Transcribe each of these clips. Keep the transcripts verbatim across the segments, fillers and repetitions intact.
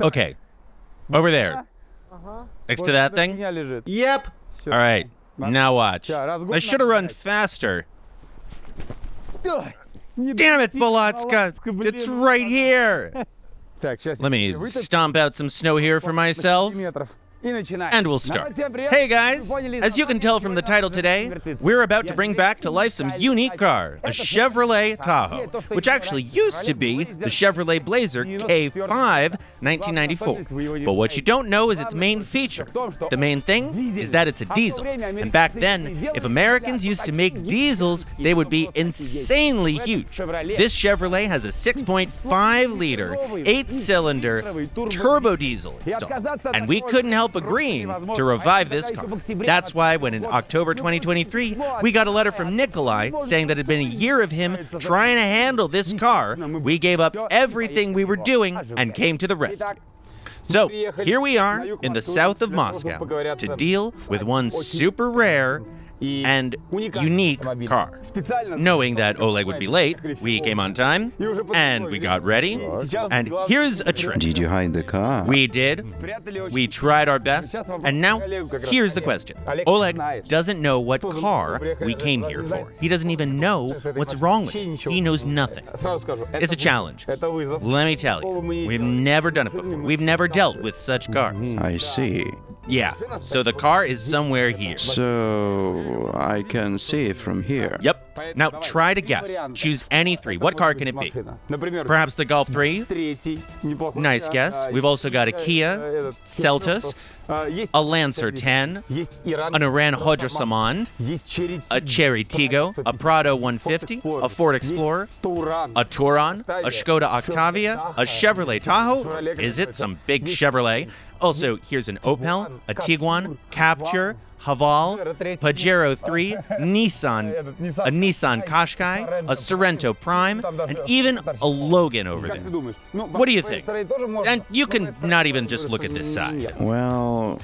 Okay. Over there. Next to that thing? Yep. All right. Now watch. I should have run faster. Damn it, Bolotska! It's right here! Let me stomp out some snow here for myself. And we'll start. Hey guys! As you can tell from the title today, we're about to bring back to life some unique car, a Chevrolet Tahoe, which actually used to be the Chevrolet Blazer K five nineteen ninety-four. But what you don't know is its main feature. The main thing is that it's a diesel. And back then, if Americans used to make diesels, they would be insanely huge. This Chevrolet has a six point five liter, eight cylinder turbo diesel installed, and we couldn't help agreeing to revive this car. That's why when in October twenty twenty-three, we got a letter from Nikolai saying that it had been a year of him trying to handle this car, we gave up everything we were doing and came to the rescue. So here we are in the south of Moscow to deal with one super rare and unique car. Knowing that Oleg would be late, we came on time, and we got ready, and here's a trick. Did you hide the car? We did. We tried our best, and now here's the question. Oleg doesn't know what car we came here for. He doesn't even know what's wrong with it. He knows nothing. It's a challenge. Let me tell you, we've never done it before. We've never dealt with such cars. I see. Yeah, so the car is somewhere here. So I can see it from here. Yep. Now try to guess. Choose any three. What car can it be? Perhaps the Golf three? Nice guess. We've also got a Kia, Celtos, a Lancer ten, an Iran Khodro Samand, a Cherry Tiggo, a Prado one fifty, a Ford Explorer, a Touran, a Škoda Octavia, a Chevrolet Tahoe. Is it some big Chevrolet? Also, here's an Opel, a Tiguan, Captur, Haval, Pajero three, Nissan, a Nissan Qashqai, a Sorento Prime, and even a Logan over there. What do you think? And you can not even just look at this side. Well,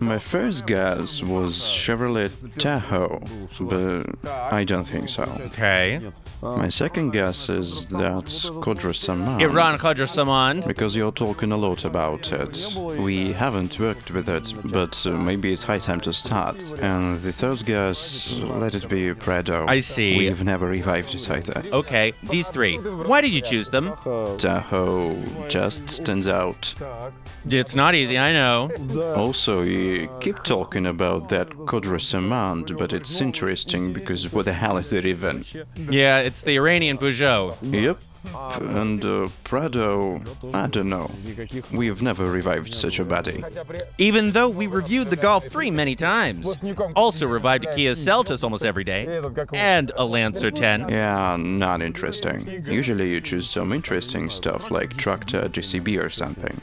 my first guess was Chevrolet Tahoe, but I don't think so. Okay. My second guess is that's Khodro Samand. Iran Khodro Samand. Because you're talking a lot about it. We haven't worked with it, but uh, maybe it's high time to start. And the third guess, let it be Prado. I see. We've never revived it either. Okay, these three. Why did you choose them? Tahoe just stands out. It's not easy, I know. Also, you keep talking about that Khodro Samand, but it's interesting because what the hell is it even? Yeah, it's the Iranian Peugeot. Yep. And uh, Prado, I don't know. We've never revived such a body. Even though we reviewed the Golf three many times. Also revived a Kia Celtos almost every day. And a Lancer ten. Yeah, not interesting. Usually you choose some interesting stuff like tractor, J C B or something.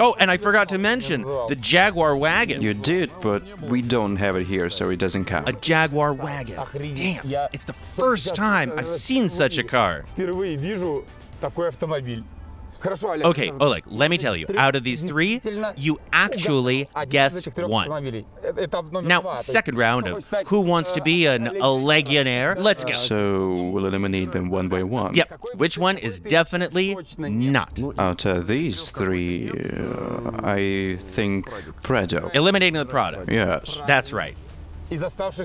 Oh, and I forgot to mention the Jaguar wagon. You did, but we don't have it here, so it doesn't count. A Jaguar wagon. Damn, it's the first time I've seen such a car. Okay, Oleg, let me tell you, out of these three, you actually guessed one. Now, second round of who wants to be an Olegionaire, let's go. So, we'll eliminate them one by one. Yep, which one is definitely not? Out of these three, uh, I think Prado. Eliminating the Prado. Yes. That's right.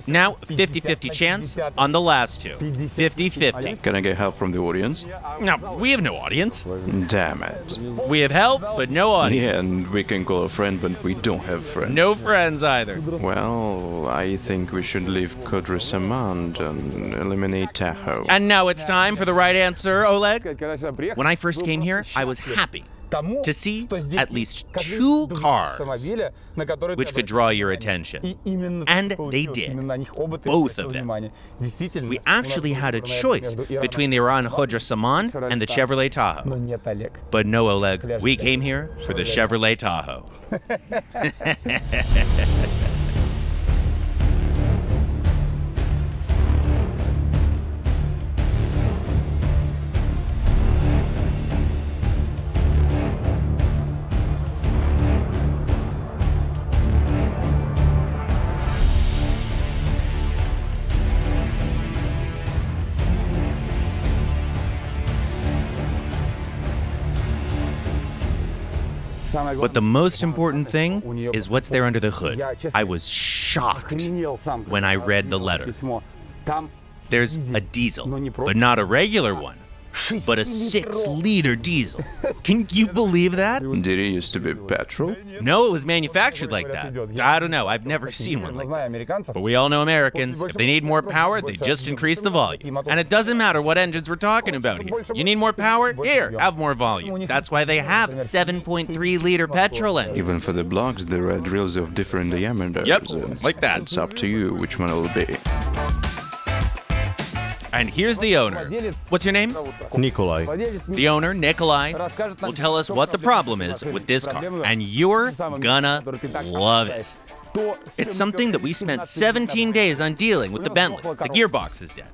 Now, fifty fifty chance on the last two. fifty fifty. Can I get help from the audience? No, we have no audience. Damn it. We have help, but no audience. Yeah, and we can call a friend, but we don't have friends. No friends either. Well, I think we should leave Khodro Samand and eliminate Tahoe. And now it's time for the right answer, Oleg. When I first came here, I was happy to see at least two cars which could draw your attention. And they did, both of them. We actually had a choice between the Iran Khodro Samand and the Chevrolet Tahoe. But no, Oleg, we came here for the Chevrolet Tahoe. But the most important thing is what's there under the hood. I was shocked when I read the letter. There's a diesel, but not a regular one, but a six liter diesel. Can you believe that? Did it used to be petrol? No, it was manufactured like that. I don't know, I've never seen one like that. But we all know Americans, if they need more power, they just increase the volume. And it doesn't matter what engines we're talking about here. You need more power? Here, have more volume. That's why they have seven point three liter petrol engines. Even for the blocks, there are drills of different diameters. Yep, like that. It's up to you which one it will be. And here's the owner. What's your name? Nikolai. The owner, Nikolai, will tell us what the problem is with this car. And you're gonna love it. It's something that we spent seventeen days on dealing with the Bentley. The gearbox is dead.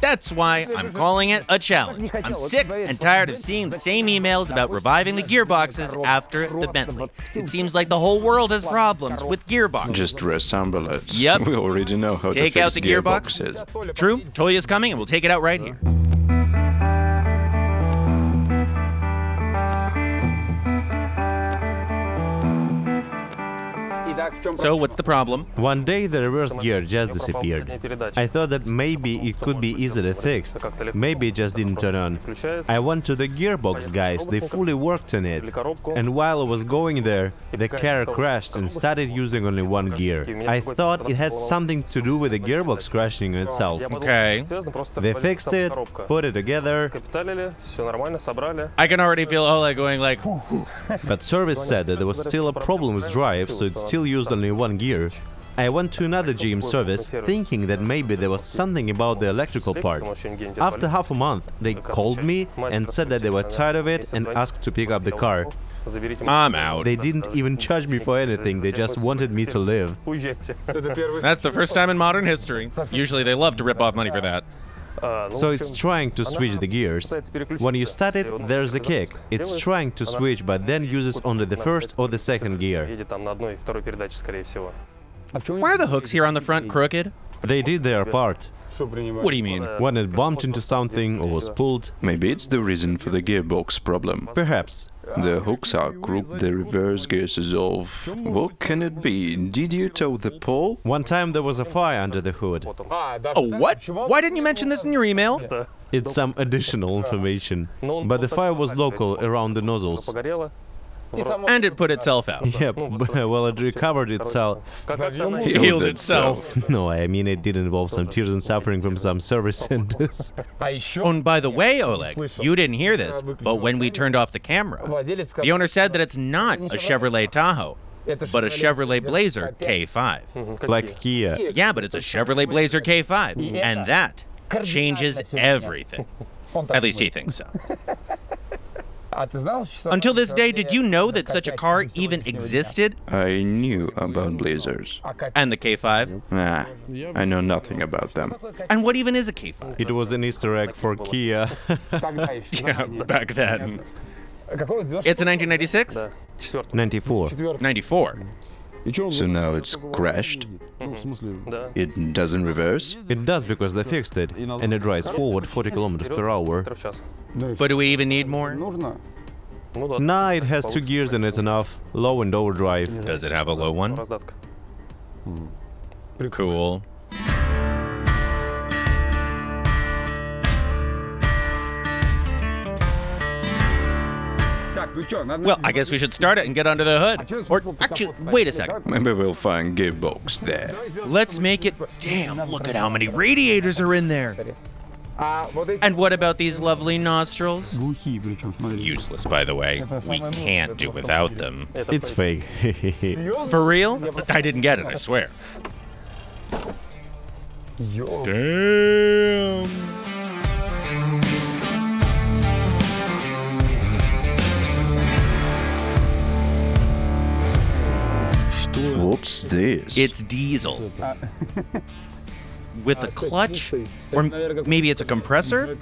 That's why I'm calling it a challenge. I'm sick and tired of seeing the same emails about reviving the gearboxes after the Bentley. It seems like the whole world has problems with gearboxes. Just reassemble it. Yep. We already know how to fix gearboxes. Take out the gearboxes. True. Toya's coming and we'll take it out right here. So, what's the problem? One day the reverse gear just disappeared. I thought that maybe it could be easily fixed. Maybe it just didn't turn on. I went to the gearbox guys, they fully worked on it. And while I was going there, the car crashed and started using only one gear. I thought it had something to do with the gearbox crashing itself. Okay. They fixed it, put it together. I can already feel Oleg going like... But service said that there was still a problem with drive, so it's still used only one gear. I went to another G M service, thinking that maybe there was something about the electrical part. After half a month, they called me and said that they were tired of it and asked to pick up the car. I'm out. They didn't even charge me for anything, they just wanted me to live. That's the first time in modern history. Usually they love to rip off money for that. So it's trying to switch the gears. When you start it, there's a kick. It's trying to switch, but then uses only the first or the second gear. Why are the hooks here on the front crooked? They did their part. What do you mean? When it bumped into something or was pulled. Maybe it's the reason for the gearbox problem. Perhaps. The hooks are grouped, the reverse gears is off. What can it be? Did you tow the pole? One time there was a fire under the hood. Oh, what? Why didn't you mention this in your email? It's some additional information. But the fire was local, around the nozzles. And it put itself out. Yep, well, it recovered itself. Healed itself. No, I mean, it did involve some tears and suffering from some service centers. And by the way, Oleg, you didn't hear this, but when we turned off the camera, the owner said that it's not a Chevrolet Tahoe, but a Chevrolet Blazer K five. Like Kia. Yeah, but it's a Chevrolet Blazer K five, and that changes everything. At least he thinks so. Until this day, did you know that such a car even existed? I knew about Blazers. And the K five? Nah, I know nothing about them. And what even is a K five? It was an Easter egg for Kia. Yeah, back then. It's a nineteen ninety-six? ninety-four. ninety-four. So now it's crashed? It doesn't reverse? It does, because they fixed it, and it drives forward forty kilometers per hour. But do we even need more? Nah, it has two gears and it's enough. Low and overdrive. Does it have a low one? Cool. Well, I guess we should start it and get under the hood. Or, actually, wait a second. Maybe we'll find gearbox there. Let's make it... Damn, look at how many radiators are in there. And what about these lovely nostrils? Useless, by the way. We can't do without them. It's fake. For real? I didn't get it, I swear. Damn. What's this? It's diesel. With a clutch? Or maybe it's a compressor?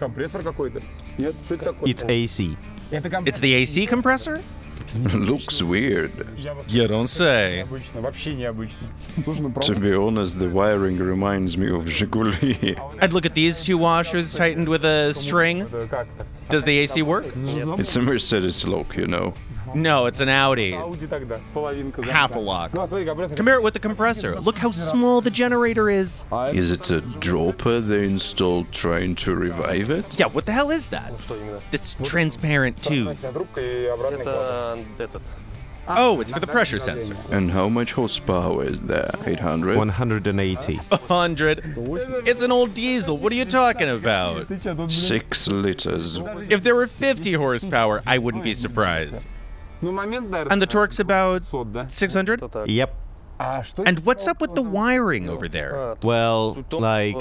It's A C. It's the A C compressor? Looks weird. You don't say. To be honest, the wiring reminds me of Zhiguli. And look at these two washers tightened with a string. Does the A C work? It's a Mercedes lock, you know. No, it's an Audi. Half a lock. Compare it with the compressor. Look how small the generator is. Is it a dropper they installed trying to revive it? Yeah, what the hell is that? This transparent tube. Oh, it's for the pressure sensor. And how much horsepower is there? eight hundred? one hundred eighty. one hundred? It's an old diesel. What are you talking about? Six liters. If there were fifty horsepower, I wouldn't be surprised. And the torque's about six hundred? Yep. And what's up with the wiring over there? Well, like...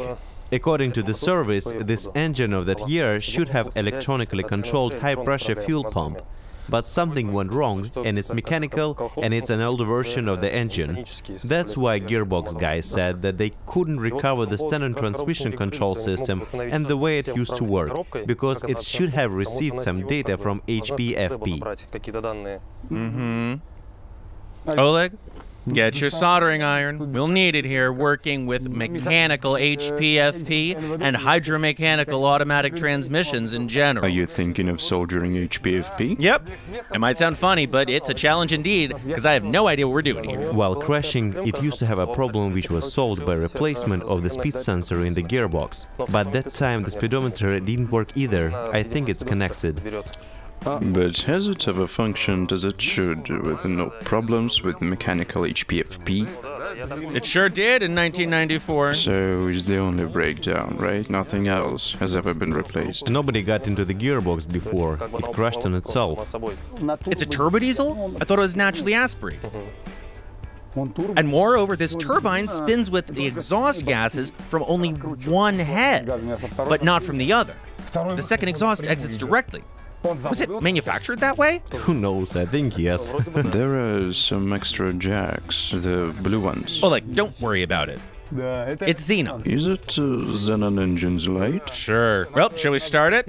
according to the service, this engine of that year should have electronically controlled high-pressure fuel pump. But something went wrong, and it's mechanical, and it's an older version of the engine. That's why gearbox guy said that they couldn't recover the standard transmission control system and the way it used to work, because it should have received some data from H P F P. Mm-hmm. Oleg? Get your soldering iron. We'll need it here working with mechanical H P F P and hydromechanical automatic transmissions in general. Are you thinking of soldering H P F P? Yep. It might sound funny, but it's a challenge indeed, because I have no idea what we're doing here. While crashing, it used to have a problem which was solved by replacement of the speed sensor in the gearbox. But that time the speedometer didn't work either. I think it's connected. But has it ever functioned as it should, with no problems with mechanical H P F P? It sure did in nineteen ninety-four. So it's the only breakdown, right? Nothing else has ever been replaced. Nobody got into the gearbox before. It crashed on itself. It's a turbodiesel? I thought it was naturally aspirated. And moreover, this turbine spins with the exhaust gases from only one head, but not from the other. The second exhaust exits directly. Was it manufactured that way? Who knows, I think yes. There are some extra jacks, the blue ones. Oh, like, don't worry about it. It's Xenon. Is it uh, Xenon engines light? Sure. Well, shall we start it?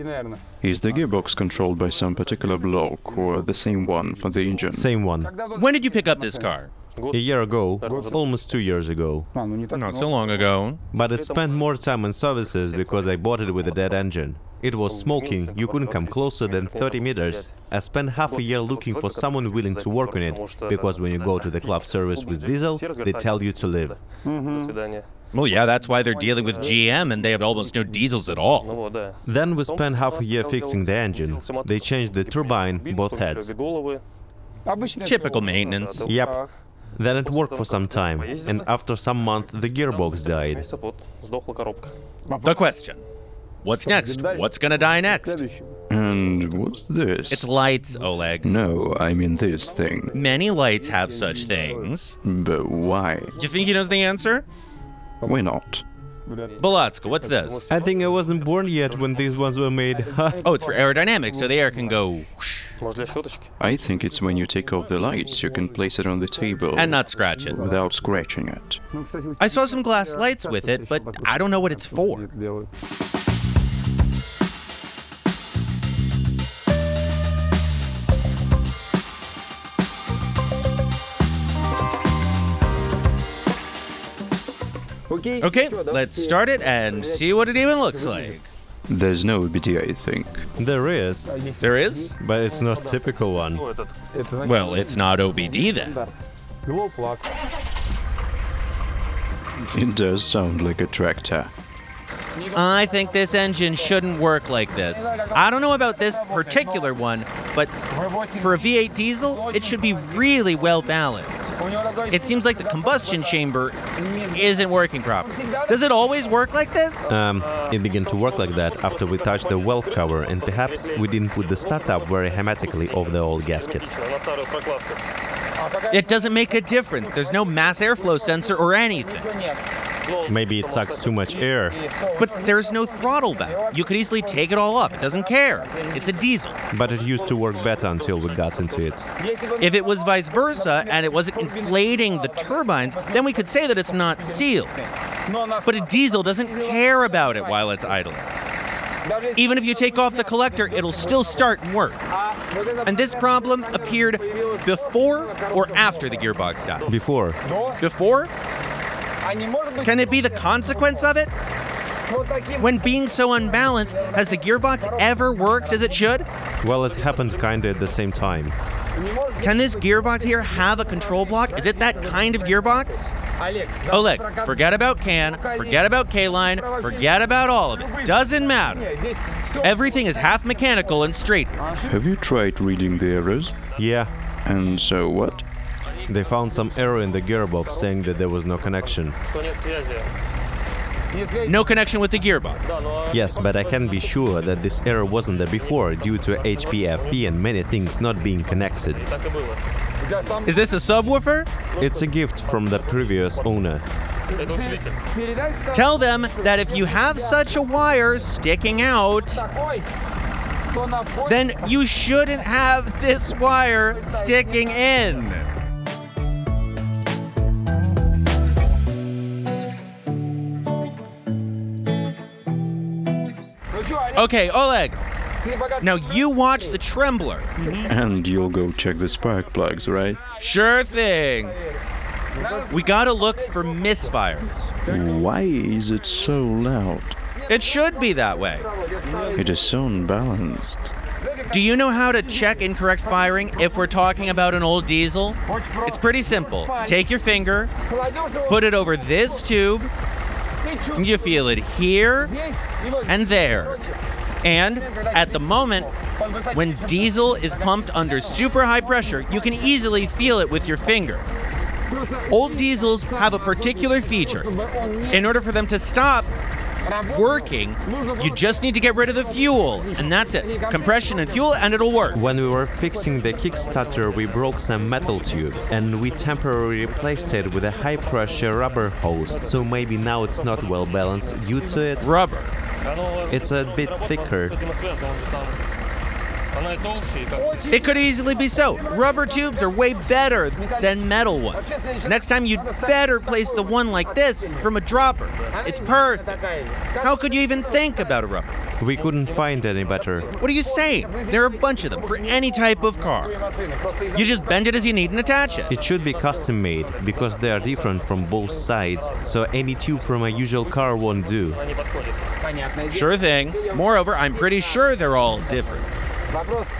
Is the gearbox controlled by some particular block, or the same one for the engine? Same one. When did you pick up this car? A year ago, almost two years ago. Not so long ago. But it spent more time on services because I bought it with a dead engine. It was smoking, you couldn't come closer than thirty meters. I spent half a year looking for someone willing to work on it, because when you go to the club service with diesel, they tell you to leave. Mm-hmm. Well, yeah, that's why they're dealing with G M and they have almost no diesels at all. Then we spent half a year fixing the engine. They changed the turbine, both heads. Typical maintenance. Yep. Then it worked for some time, and after some month the gearbox died. The question. What's next? What's gonna die next? And what's this? It's lights, Oleg. No, I mean this thing. Many lights have such things. But why? Do you think he knows the answer? Why not? Bolotska, what's this? I think I wasn't born yet when these ones were made. Oh, it's for aerodynamics, so the air can go whoosh. I think it's when you take off the lights, you can place it on the table. And not scratch it. Without scratching it. I saw some glass lights with it, but I don't know what it's for. Okay, let's start it and see what it even looks like. There's no O B D, I think. There is. There is? But it's not typical one. Well, it's not O B D then. It does sound like a tractor. I think this engine shouldn't work like this. I don't know about this particular one, but for a V eight diesel, it should be really well balanced. It seems like the combustion chamber isn't working properly. Does it always work like this? Um, it began to work like that after we touched the valve cover, and perhaps we didn't put the startup very hermetically over the old gasket. It doesn't make a difference. There's no mass airflow sensor or anything. Maybe it sucks too much air. But there's no throttle valve. You could easily take it all up. It doesn't care. It's a diesel. But it used to work better until we got into it. If it was vice versa and it wasn't inflating the turbines, then we could say that it's not sealed. But a diesel doesn't care about it while it's idling. Even if you take off the collector, it'll still start and work. And this problem appeared before or after the gearbox died? Before. Before? Can it be the consequence of it? When being so unbalanced, has the gearbox ever worked as it should? Well, it happened kinda at the same time. Can this gearbox here have a control block? Is it that kind of gearbox? Oleg, forget about CAN, forget about K-Line, forget about all of it. Doesn't matter. Everything is half mechanical and straight. Have you tried reading the errors? Yeah. And so what? They found some error in the gearbox saying that there was no connection. No connection with the gearbox. Yes, but I can be sure that this error wasn't there before due to H P F P and many things not being connected. Is this a subwoofer? It's a gift from the previous owner. Tell them that if you have such a wire sticking out, then you shouldn't have this wire sticking in. Okay, Oleg, now you watch the trembler. And you'll go check the spark plugs, right? Sure thing. We gotta look for misfires. Why is it so loud? It should be that way. It is so unbalanced. Do you know how to check incorrect firing if we're talking about an old diesel? It's pretty simple. Take your finger, put it over this tube, and you feel it here and there. And at the moment, when diesel is pumped under super high pressure, you can easily feel it with your finger. Old diesels have a particular feature. In order for them to stop working, you just need to get rid of the fuel, and that's it. Compression and fuel, and it'll work. When we were fixing the kickstarter, we broke some metal tube, and we temporarily replaced it with a high-pressure rubber hose, so maybe now it's not well balanced due to it. Rubber. It's a bit thicker. It could easily be so. Rubber tubes are way better than metal ones. Next time you'd better place the one like this from a dropper. It's perfect. How could you even think about a rubber? We couldn't find any better. What are you saying? There are a bunch of them for any type of car. You just bend it as you need and attach it. It should be custom made because they are different from both sides, so any tube from a usual car won't do. Sure thing. Moreover, I'm pretty sure they're all different.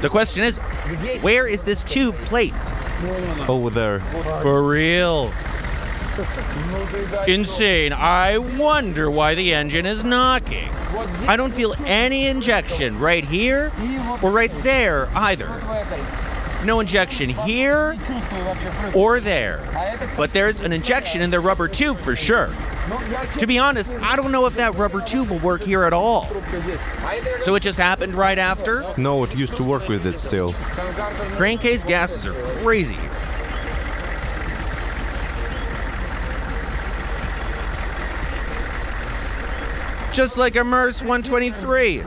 The question is, where is this tube placed? Over there. For real. Insane. I wonder why the engine is knocking. I don't feel any injection right here or right there either. No injection here or there. But there's an injection in the rubber tube for sure. To be honest, I don't know if that rubber tube will work here at all. So it just happened right after? No, it used to work with it still. Crankcase gases are crazy here. Just like a MERS one twenty-three.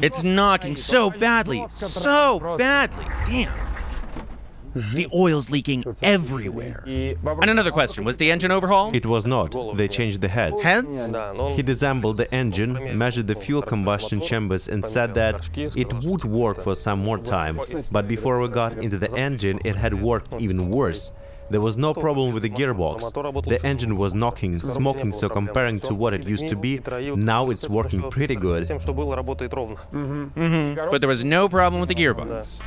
It's knocking so badly, so badly, damn. The oil's leaking everywhere. And another question, was the engine overhauled? It was not. They changed the heads. Heads? He disassembled the engine, measured the fuel combustion chambers and said that it would work for some more time. But before we got into the engine, it had worked even worse. There was no problem with the gearbox. The engine was knocking, smoking, so comparing to what it used to be, now it's working pretty good. Mm-hmm. Mm-hmm. But there was no problem with the gearbox.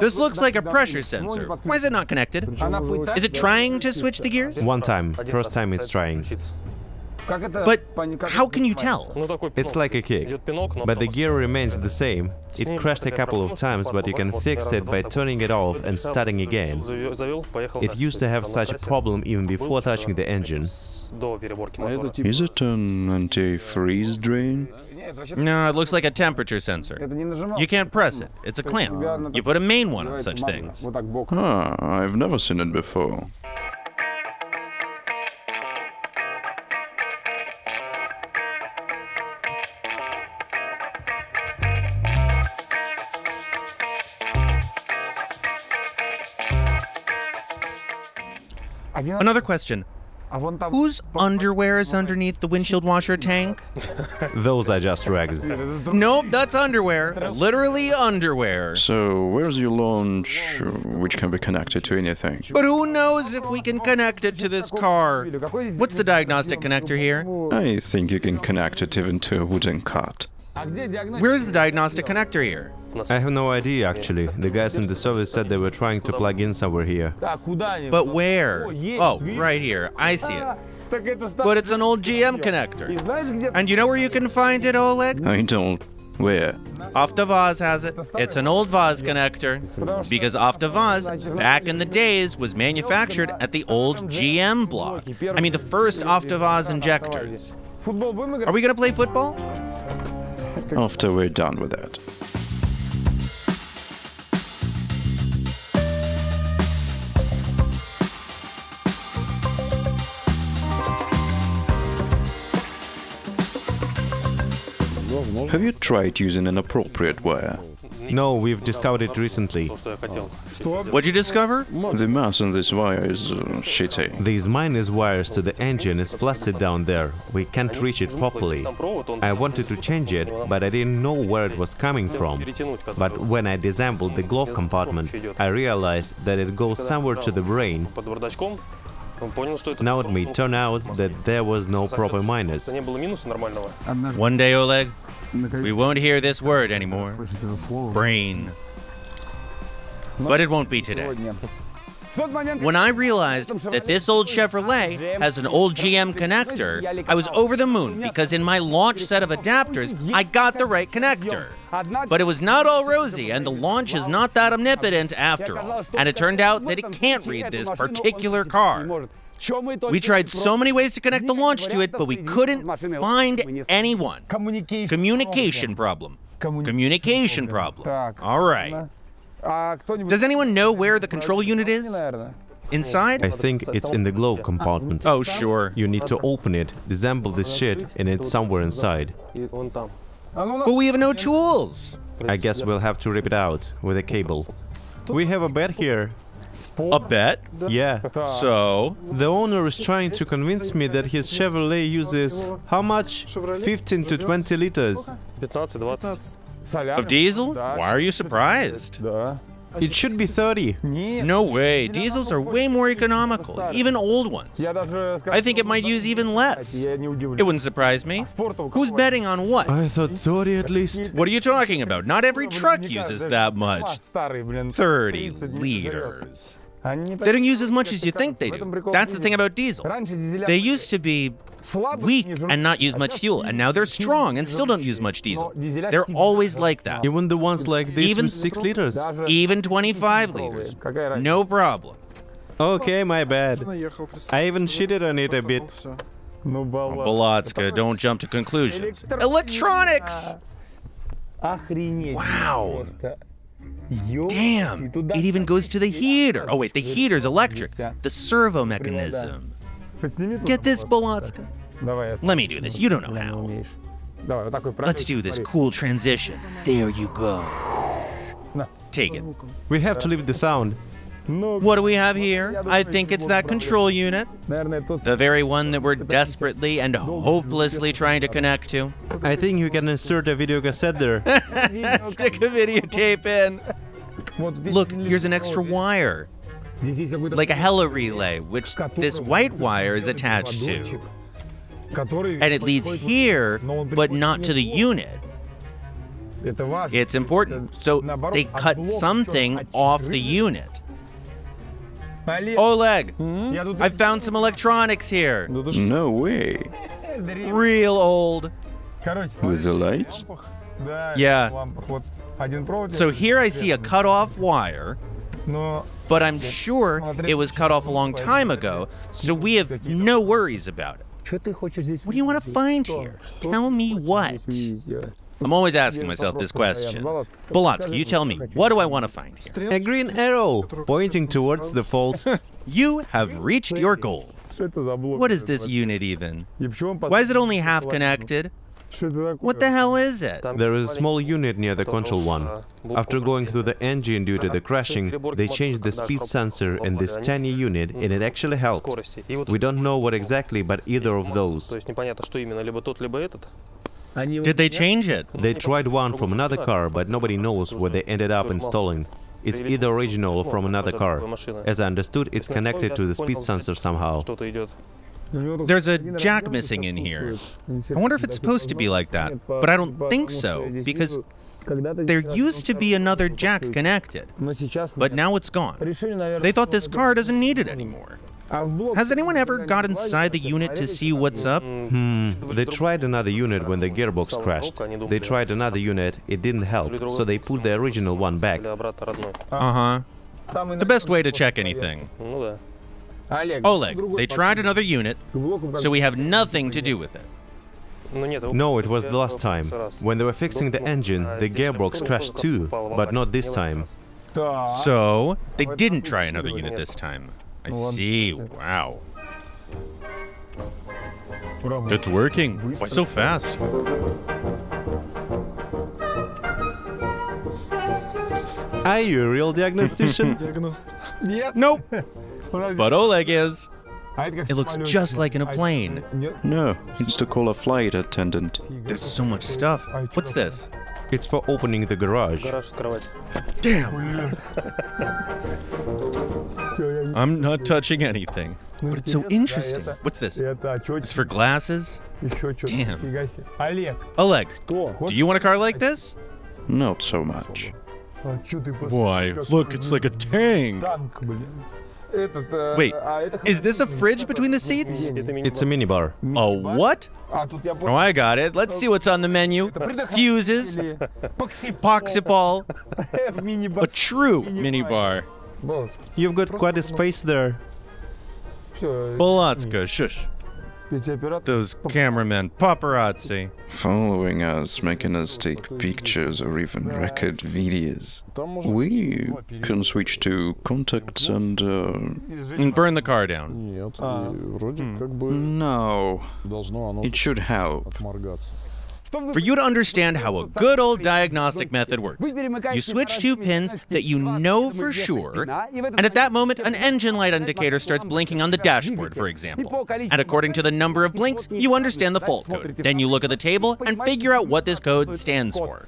This looks like a pressure sensor. Why is it not connected? Is it trying to switch the gears? One time. First time it's trying. But how can you tell? It's like a kick. But the gear remains the same. It crashed a couple of times, but you can fix it by turning it off and starting again. It used to have such a problem even before touching the engine. Is it an anti-freeze drain? No, it looks like a temperature sensor. You can't press it. It's a clamp. You put a main one on such things. Ah, I've never seen it before. Another question. Whose underwear is underneath the windshield washer tank? Those are just rags. Nope, that's underwear. Literally underwear. So, where's your launch, which can be connected to anything? But who knows if we can connect it to this car? What's the diagnostic connector here? I think you can connect it even to a wooden cart. Where's the diagnostic connector here? I have no idea, actually. The guys in the service said they were trying to plug in somewhere here. But where? Oh, right here. I see it. But it's an old G M connector. And you know where you can find it, Oleg? I don't. Where? AvtoVAZ has it. It's an old V A Z connector. Because AvtoVAZ, back in the days, was manufactured at the old G M block. I mean, the first AvtoVAZ injectors. Are we gonna play football? After we're done with that. Have you tried using an appropriate wire? No, we've discovered it recently. What'd you discover? The mass on this wire is uh, shitty. These minus wires to the engine is flustered down there. We can't reach it properly. I wanted to change it, but I didn't know where it was coming from. But when I disassembled the glove compartment, I realized that it goes somewhere to the brain. Now it may turn out that there was no proper minus. One day, Oleg, we won't hear this word anymore. Brain. But it won't be today. When I realized that this old Chevrolet has an old G M connector, I was over the moon because in my launch set of adapters, I got the right connector. But it was not all rosy, and the launch is not that omnipotent after all. And it turned out that it can't read this particular car. We tried so many ways to connect the launch to it, but we couldn't find anyone. Communication problem. Communication problem. All right. Does anyone know where the control unit is? Inside? I think it's in the glove compartment. Oh, sure. You need to open it, disassemble this shit, and it's somewhere inside. But we have no tools! I guess we'll have to rip it out with a cable. We have a bed here. A bet? Yeah. So? The owner is trying to convince me that his Chevrolet uses... how much? fifteen to twenty liters. Of diesel? Why are you surprised? It should be thirty. No way. Diesels are way more economical, even old ones. I think it might use even less. It wouldn't surprise me. Who's betting on what? I thought thirty at least. What are you talking about? Not every truck uses that much. thirty liters. They don't use as much as you think they do. That's the thing about diesel. They used to be weak and not use much fuel, and now they're strong and still don't use much diesel. They're always like that. Even the ones like this with six liters? Even twenty-five liters. No problem. Okay, my bad. I even cheated on it a bit. Bolotska, don't jump to conclusions. Electronics! Wow! Damn! It even goes to the heater! Oh wait, the heater's electric. The servo mechanism. Get this, Bolotska. Let me do this, you don't know how. Let's do this cool transition. There you go. Take it. We have to leave the sound. What do we have here? I think it's that control unit. The very one that we're desperately and hopelessly trying to connect to. I think you can insert a video cassette there. Stick a videotape in. Look, here's an extra wire. Like a hella relay, which this white wire is attached to. And it leads here, but not to the unit. It's important. So they cut something off the unit. Oleg, hmm? I found some electronics here. No way. Real old. With the lights? Yeah. So here I see a cut-off wire, but I'm sure it was cut off a long time ago, so we have no worries about it. What do you want to find here? Tell me what. I'm always asking myself this question. Bolotska, you tell me, what do I want to find here? A green arrow pointing towards the fault. You have reached your goal. What is this unit even? Why is it only half connected? What the hell is it? There is a small unit near the control one. After going through the engine due to the crashing, they changed the speed sensor in this tiny unit, and it actually helped. We don't know what exactly, but either of those. Did they change it? They tried one from another car, but nobody knows what they ended up installing. It's either original or from another car. As I understood, it's connected to the speed sensor somehow. There's a jack missing in here. I wonder if it's supposed to be like that, but I don't think so, because there used to be another jack connected, but now it's gone. They thought this car doesn't need it anymore. Has anyone ever got inside the unit to see what's up? Hmm. They tried another unit when the gearbox crashed. They tried another unit, it didn't help, so they put the original one back. Uh-huh. The best way to check anything. Oleg, they tried another unit, so we have nothing to do with it. No, it was the last time. When they were fixing the engine, the gearbox crashed too, but not this time. So, they didn't try another unit this time. I see, wow. It's working. Why so fast? Are you a real diagnostician? Nope. But Oleg is. It looks just like in a plane. No, it's to call a flight attendant. There's so much stuff. What's this? It's for opening the garage. Damn! I'm not touching anything. But it's so interesting. What's this? It's for glasses? Damn. Oleg, do you want a car like this? Not so much. Why, look, it's like a tank. Wait, is this a fridge between the seats? It's a minibar. A what? Oh, I got it. Let's see what's on the menu. Fuses, Poxipol, a true minibar. You've got quite a space there. Bolotska, shush. Those cameramen, paparazzi. Following us, making us take pictures or even record videos. We can switch to contacts and... Uh, and burn the car down. Uh, no. It should help. For you to understand how a good old diagnostic method works, you switch two pins that you know for sure, and at that moment an engine light indicator starts blinking on the dashboard, for example. And according to the number of blinks, you understand the fault code. Then you look at the table and figure out what this code stands for.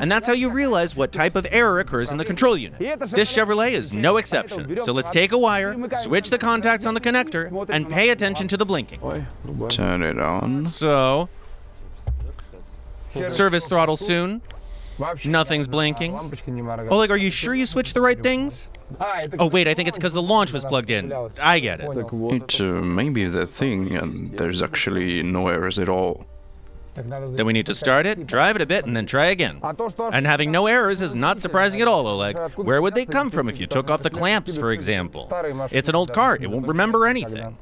And that's how you realize what type of error occurs in the control unit. This Chevrolet is no exception, so let's take a wire, switch the contacts on the connector, and pay attention to the blinking. Turn it on. So... Service throttle soon. Nothing's blinking. Oleg, are you sure you switched the right things? Oh wait, I think it's because the launch was plugged in. I get it. It uh, may be the thing, and there's actually no errors at all. Then we need to start it, drive it a bit, and then try again. And having no errors is not surprising at all, Oleg. Where would they come from if you took off the clamps, for example? It's an old car, it won't remember anything.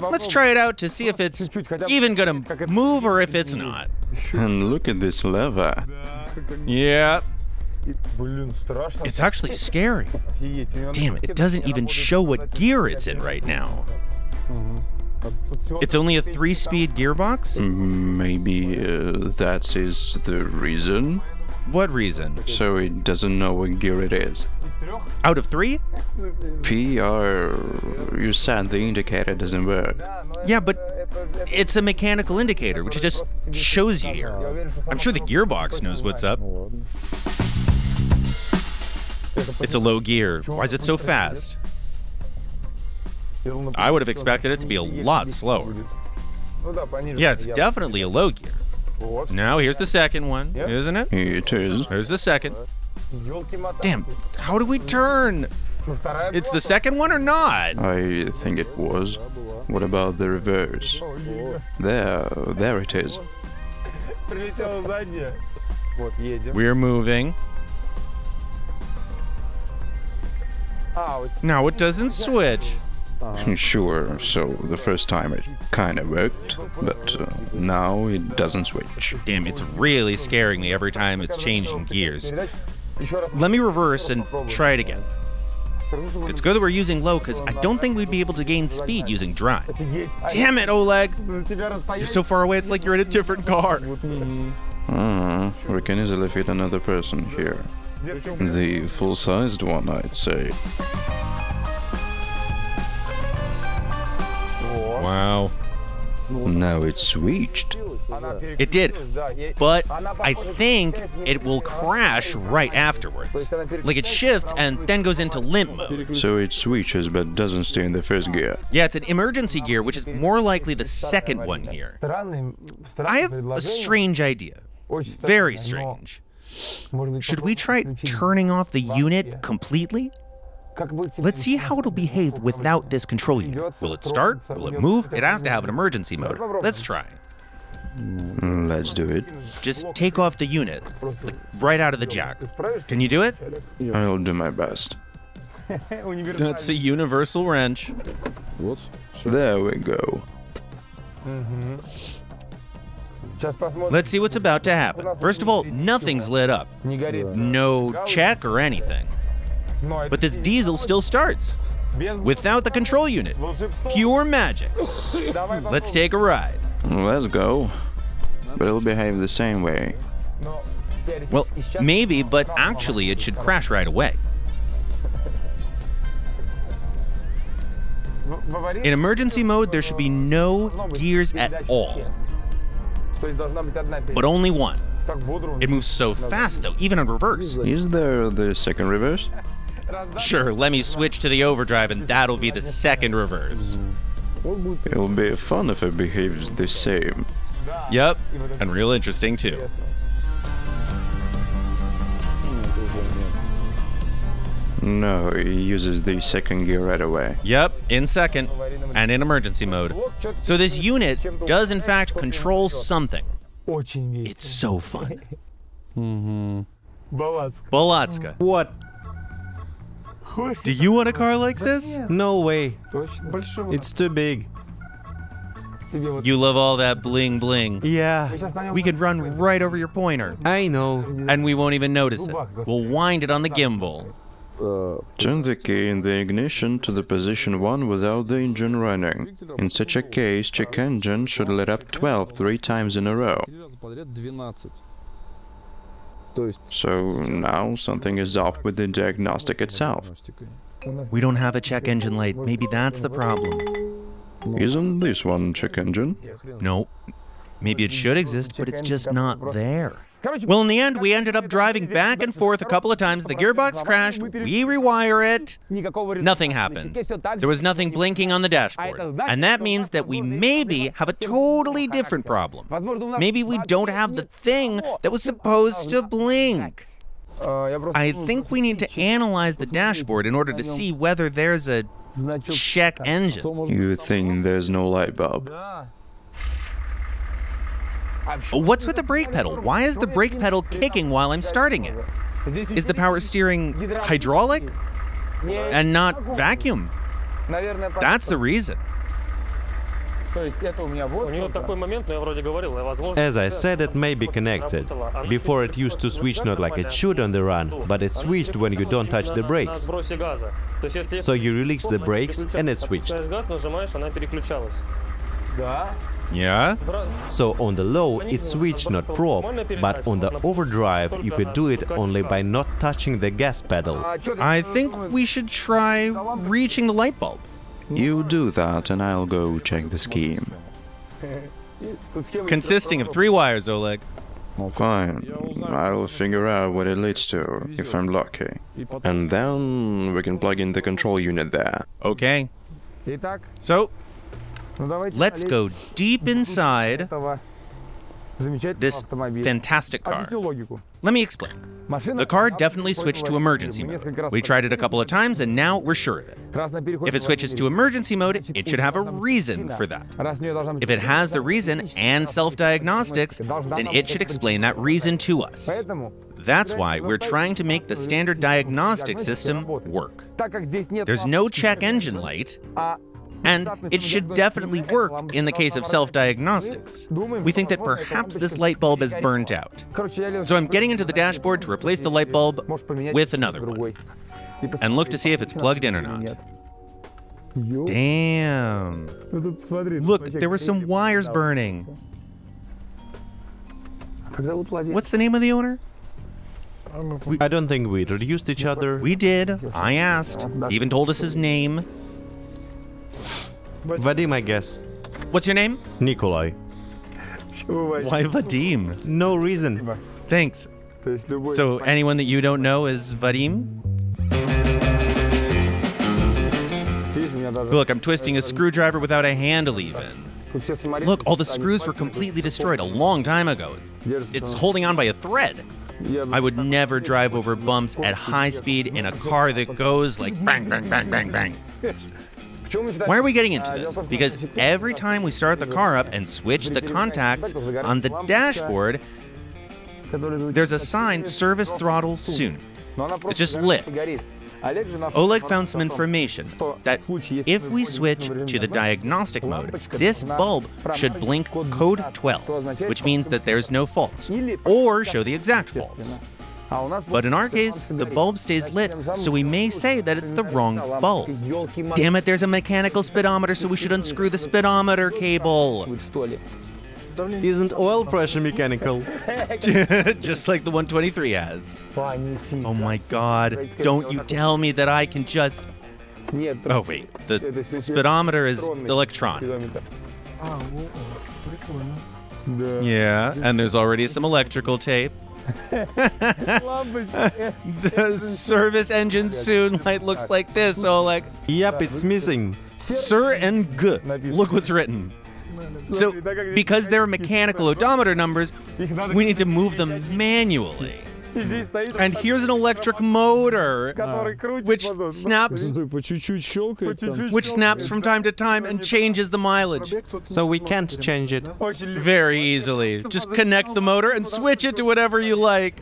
Let's try it out to see if it's even gonna move or if it's not. And look at this lever. Yeah. It's actually scary. Damn, it doesn't even show what gear it's in right now. It's only a three-speed gearbox? Maybe uh, that is the reason. What reason? So it doesn't know what gear it is. Out of three? P R... You said the indicator doesn't work. Yeah, but it's a mechanical indicator, which just shows you here. I'm sure the gearbox knows what's up. It's a low gear. Why is it so fast? I would have expected it to be a lot slower. Yeah, it's definitely a low gear. Now, here's the second one, isn't it? It is. Here's the second. Damn, how do we turn? It's the second one or not? I think it was. What about the reverse? There, there it is. We're moving. Now it doesn't switch. Sure, so the first time it kind of worked, but uh, now it doesn't switch. Damn, it's really scaring me every time it's changing gears. Let me reverse and try it again. It's good that we're using low, because I don't think we'd be able to gain speed using drive. Damn it, Oleg! You're so far away, it's like you're in a different car. Uh, we can easily fit another person here. The full-sized one, I'd say. Wow. Now it's reached. It did, but I think it will crash right afterwards. Like it shifts and then goes into limp mode. So it switches but doesn't stay in the first gear. Yeah, it's an emergency gear, which is more likely the second one here. I have a strange idea. Very strange. Should we try turning off the unit completely? Let's see how it'll behave without this control unit. Will it start? Will it move? It has to have an emergency motor. Let's try. Let's do it. Just take off the unit, like, right out of the jack. Can you do it? I'll do my best. That's a universal wrench. What? There we go. Mm-hmm. Let's see what's about to happen. First of all, nothing's lit up. No check or anything. But this diesel still starts. Without the control unit. Pure magic. Let's take a ride. Let's go. But it'll behave the same way. Well, maybe, but actually it should crash right away. In emergency mode, there should be no gears at all. But only one. It moves so fast, though, even in reverse. Is there the second reverse? Sure, let me switch to the overdrive and that'll be the second reverse. It'll be fun if it behaves the same. Yep, and real interesting, too. No, it uses the second gear right away. Yep, in second, and in emergency mode. So this unit does in fact control something. It's so fun. Mm-hmm. Bolotska. What? Do you want a car like this? No way. It's too big. You love all that bling bling. Yeah. We could run right over your pointer. I know. And we won't even notice it. We'll wind it on the gimbal. Uh, Turn the key in the ignition to the position one without the engine running. In such a case, check engine should let up twelve three times in a row. So now something is up with the diagnostic itself. We don't have a check engine light. Maybe that's the problem. Isn't this one check engine? No. Maybe it should exist, but it's just not there. Well, in the end, we ended up driving back and forth a couple of times. The gearbox crashed, we rewire it, nothing happened. There was nothing blinking on the dashboard. And that means that we maybe have a totally different problem. Maybe we don't have the thing that was supposed to blink. I think we need to analyze the dashboard in order to see whether there's a check engine. You think there's no light bulb? What's with the brake pedal? Why is the brake pedal kicking while I'm starting it? Is the power steering hydraulic and not vacuum? That's the reason. As I said, it may be connected. Before it used to switch not like it should on the run, but it switched when you don't touch the brakes. So you release the brakes and it switched. Yeah? So on the low, it switched not prop, but on the overdrive, you could do it only by not touching the gas pedal. I think we should try reaching the light bulb. You do that, and I'll go check the scheme. Consisting of three wires, Oleg. Fine. I'll figure out what it leads to, if I'm lucky. And then we can plug in the control unit there. Okay. So, let's go deep inside this fantastic car. Let me explain. The car definitely switched to emergency mode. We tried it a couple of times and now we're sure of it. If it switches to emergency mode, it should have a reason for that. If it has the reason and self-diagnostics, then it should explain that reason to us. That's why we're trying to make the standard diagnostic system work. There's no check engine light, and it should definitely work in the case of self-diagnostics. We think that perhaps this light bulb is burnt out. So I'm getting into the dashboard to replace the light bulb with another one. And look to see if it's plugged in or not. Damn. Look, there were some wires burning. What's the name of the owner? We, I don't think we introduced each other. We did. I asked. He even told us his name. Vadim, I guess. What's your name? Nikolai. Why Vadim? No reason. Thanks. So anyone that you don't know is Vadim? Look, I'm twisting a screwdriver without a handle even. Look, all the screws were completely destroyed a long time ago. It's holding on by a thread. I would never drive over bumps at high speed in a car that goes like bang, bang, bang, bang, bang. Why are we getting into this? Because every time we start the car up and switch the contacts on the dashboard, there's a sign, service throttle soon. It's just lit. Oleg found some information that if we switch to the diagnostic mode, this bulb should blink code twelve, which means that there's no faults, or show the exact faults. But in our case, the bulb stays lit, so we may say that it's the wrong bulb. Damn it, there's a mechanical speedometer, so we should unscrew the speedometer cable. Isn't oil pressure mechanical? Just like the one twenty-three has. Oh my god, don't you tell me that I can just... Oh wait, the speedometer is electronic. Yeah, and there's already some electrical tape. The service engine soon light looks like this, Oleg. Yep, it's missing. Sir and G. Look what's written. So, because they're mechanical odometer numbers, we need to move them manually. And here's an electric motor, which snaps, which snaps from time to time and changes the mileage. So we can't change it. Very easily. Just connect the motor and switch it to whatever you like.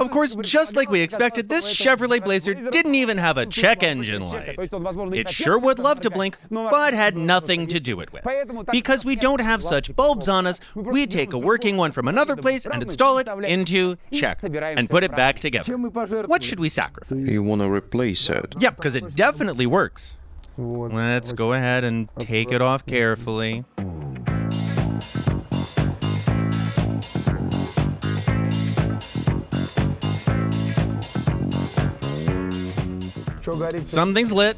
Of course, just like we expected, this Chevrolet Blazer didn't even have a check engine light. It sure would love to blink, but had nothing to do it with. Because we don't have such bulbs on us, we take a working one from another place and install it into check, and put it back together. What should we sacrifice? You want to replace it? Yep, because it definitely works. Let's go ahead and take it off carefully. Something's lit.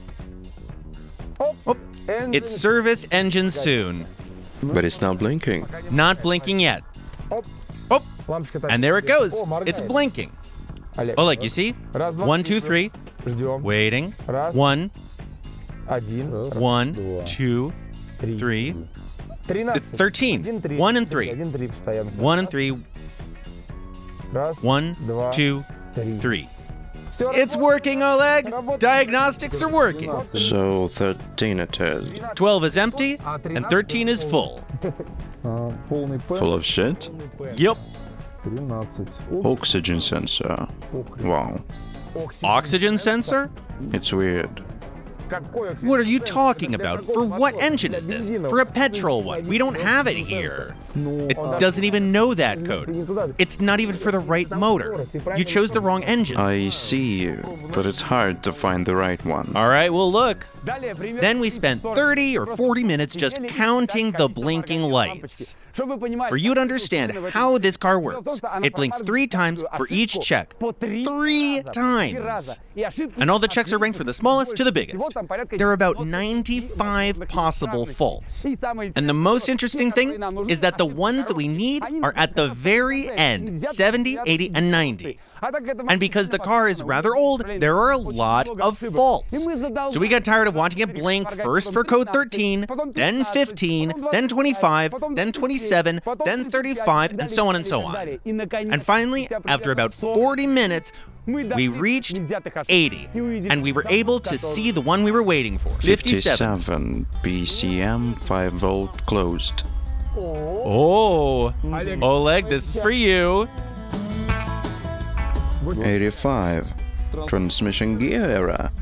Oh, it's service engine soon. But it's not blinking. Not blinking yet. Oh, and there it goes. It's blinking. Oleg, you see? One, two, three. Waiting. One. One, two, three. Thirteen. One and three. One and three. One, two, three. It's working, Oleg! Diagnostics are working. So thirteen it is. twelve is empty, and thirteen is full. Full of shit? Yep. Oxygen sensor. Wow. Oxygen sensor? It's weird. What are you talking about? For what engine is this? For a petrol one. We don't have it here. It doesn't even know that code. It's not even for the right motor. You chose the wrong engine. I see, but it's hard to find the right one. All right, well look. Then we spent thirty or forty minutes just counting the blinking lights. For you to understand how this car works, it blinks three times for each check. Three times! And all the checks are ranked from the smallest to the biggest. There are about ninety-five possible faults. And the most interesting thing is that the ones that we need are at the very end, seventy, eighty, and ninety. And because the car is rather old, there are a lot of faults. So we got tired of watching it blink first for code thirteen, then fifteen, then twenty-five, then twenty-seven, then thirty-five, and so on and so on. And finally, after about forty minutes, we reached eighty, and we were able to see the one we were waiting for, fifty-seven. fifty-seven, P C M, five volt closed. Oh, Oleg, this is for you. eighty-five. Transmission gear error.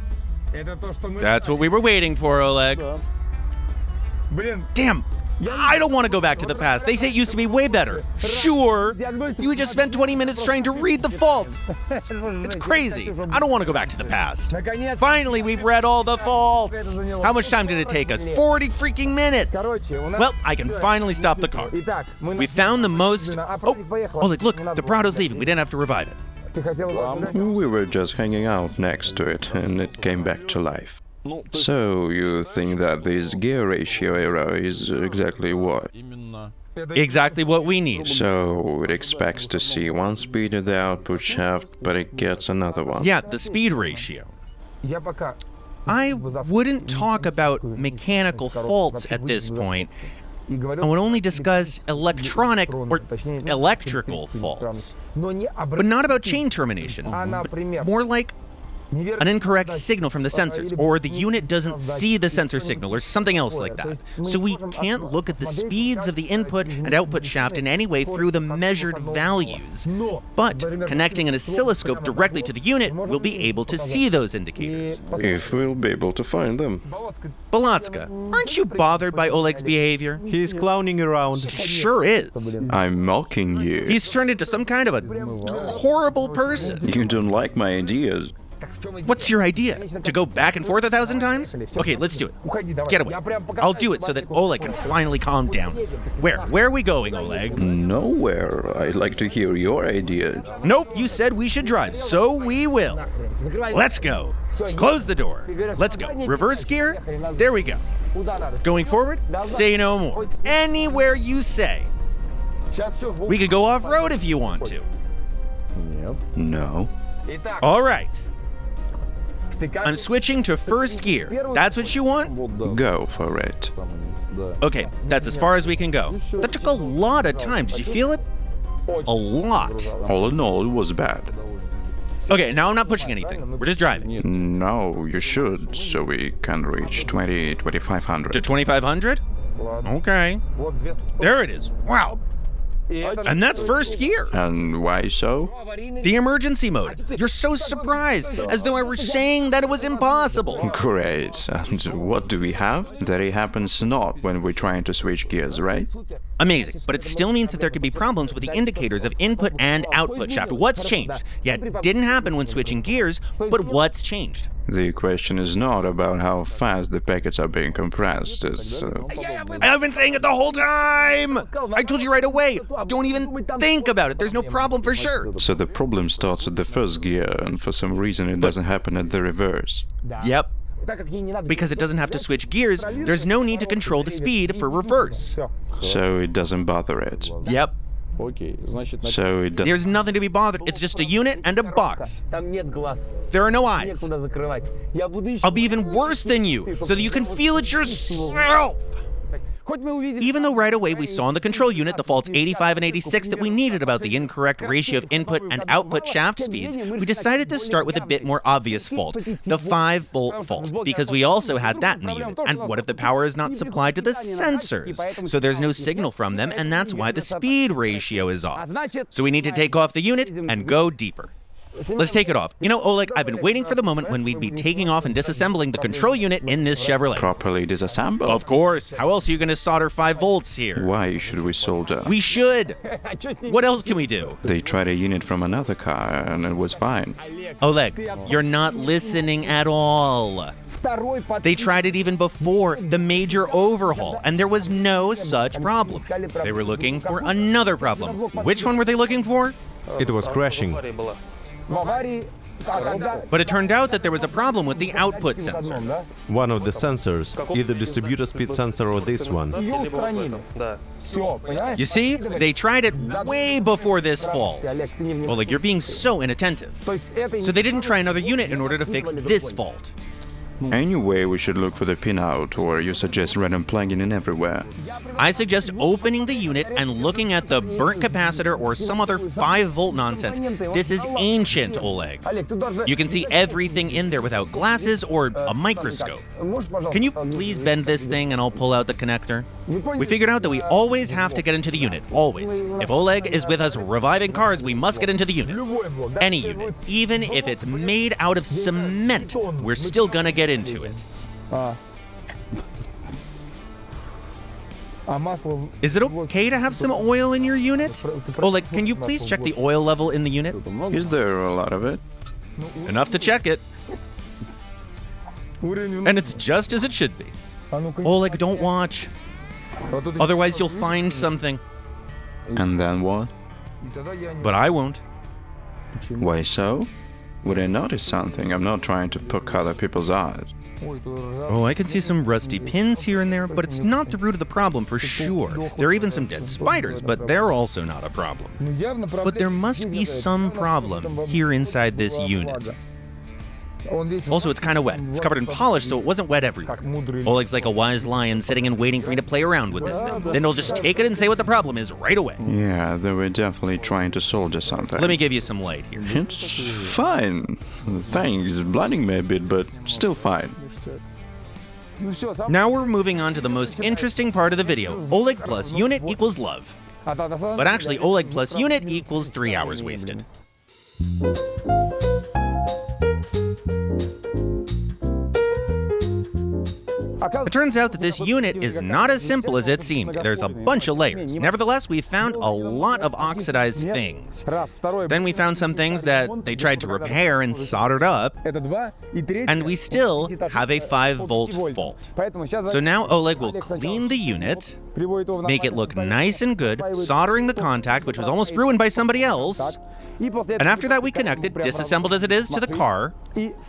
That's what we were waiting for, Oleg. Damn! I don't want to go back to the past. They say it used to be way better. Sure! You just spent twenty minutes trying to read the faults. It's, it's crazy. I don't want to go back to the past. Finally, we've read all the faults. How much time did it take us? forty freaking minutes. Well, I can finally stop the car. We found the most... Oh, Oleg, look, the Prado's leaving. We didn't have to revive it. We were just hanging out next to it, and it came back to life. So you think that this gear ratio error is exactly what? Exactly what we need. So it expects to see one speed in the output shaft, but it gets another one. Yeah, the speed ratio. I wouldn't talk about mechanical faults at this point. I would only discuss electronic or electrical faults, but not about chain termination, more like an incorrect signal from the sensors, or the unit doesn't see the sensor signal, or something else like that. So we can't look at the speeds of the input and output shaft in any way through the measured values, but connecting an oscilloscope directly to the unit, we'll be able to see those indicators. If we'll be able to find them. Bolotska, aren't you bothered by Oleg's behavior? He's clowning around. He sure is. I'm mocking you. He's turned into some kind of a horrible person. You don't like my ideas. What's your idea? To go back and forth a thousand times? Okay, let's do it. Get away. I'll do it so that Oleg can finally calm down. Where? Where are we going, Oleg? Nowhere. I'd like to hear your idea. Nope, you said we should drive, so we will. Let's go. Close the door. Let's go. Reverse gear. There we go. Going forward, say no more. Anywhere you say. We could go off-road if you want to. No. All right. I'm switching to first gear. That's what you want? Go for it. Okay, that's as far as we can go. That took a lot of time. Did you feel it? A lot. All in all, it was bad. Okay, now I'm not pushing anything. We're just driving. No, you should, so we can reach twenty, twenty-five hundred. To twenty-five hundred? Okay. There it is. Wow. And that's first gear. And why so? The emergency mode. You're so surprised, as though I were saying that it was impossible. Great. And what do we have? That it happens not when we're trying to switch gears, right? Amazing. But it still means that there could be problems with the indicators of input and output shaft. What's changed? Yeah, it didn't happen when switching gears, but what's changed? The question is not about how fast the packets are being compressed. It's, uh... I've been saying it the whole time! I told you right away! Don't even think about it! There's no problem for sure! So the problem starts at the first gear, and for some reason it doesn't happen at the reverse. Yep. Because it doesn't have to switch gears, there's no need to control the speed for reverse. So it doesn't bother it. Yep. So it does. There's nothing to be bothered. It's just a unit and a box. There are no eyes. I'll be even worse than you, so that you can feel it yourself. Even though right away we saw in the control unit the faults eighty-five and eighty-six that we needed about the incorrect ratio of input and output shaft speeds, we decided to start with a bit more obvious fault, the five volt fault, because we also had that in the unit. And what if the power is not supplied to the sensors? So there's no signal from them, and that's why the speed ratio is off. So we need to take off the unit and go deeper. Let's take it off. You know, Oleg, I've been waiting for the moment when we'd be taking off and disassembling the control unit in this Chevrolet. Properly disassembled? Of course. How else are you going to solder five volts here? Why should we solder? We should. What else can we do? They tried a unit from another car and it was fine. Oleg, you're not listening at all. They tried it even before the major overhaul, and there was no such problem. They were looking for another problem. Which one were they looking for? It was crashing. But it turned out that there was a problem with the output sensor. One of the sensors, either distributor speed sensor or this one. You see, they tried it way before this fault. Oleg, you're being so inattentive. So they didn't try another unit in order to fix this fault. Anyway, we should look for the pinout, or you suggest random plugging in everywhere. I suggest opening the unit and looking at the burnt capacitor or some other five volt nonsense. This is ancient, Oleg. You can see everything in there without glasses or a microscope. Can you please bend this thing and I'll pull out the connector? We figured out that we always have to get into the unit, always. If Oleg is with us reviving cars, we must get into the unit. Any unit, even if it's made out of cement, we're still gonna get into it. Uh. Is it okay to have some oil in your unit? Oleg, can you please check the oil level in the unit? Is there a lot of it? Enough to check it. And it's just as it should be. Oleg, don't watch. Otherwise you'll find something. And then what? But I won't. Why so? Would I notice something? I'm not trying to poke other people's eyes. Oh, I can see some rusty pins here and there, but it's not the root of the problem for sure. There are even some dead spiders, but they're also not a problem. But there must be some problem here inside this unit. Also, it's kind of wet. It's covered in polish, so it wasn't wet everywhere. Oleg's like a wise lion sitting and waiting for me to play around with this thing. Then he'll just take it and say what the problem is right away. Yeah, they were definitely trying to soldier something. Let me give you some light here. It's fine. Thanks, blinding me a bit, but still fine. Now we're moving on to the most interesting part of the video. Oleg plus unit equals love. But actually, Oleg plus unit equals three hours wasted. It turns out that this unit is not as simple as it seemed. There's a bunch of layers. Nevertheless, we found a lot of oxidized things. Then we found some things that they tried to repair and soldered up. And we still have a five volt fault. So now Oleg will clean the unit, make it look nice and good, soldering the contact, which was almost ruined by somebody else. And after that, we connected, disassembled as it is, to the car.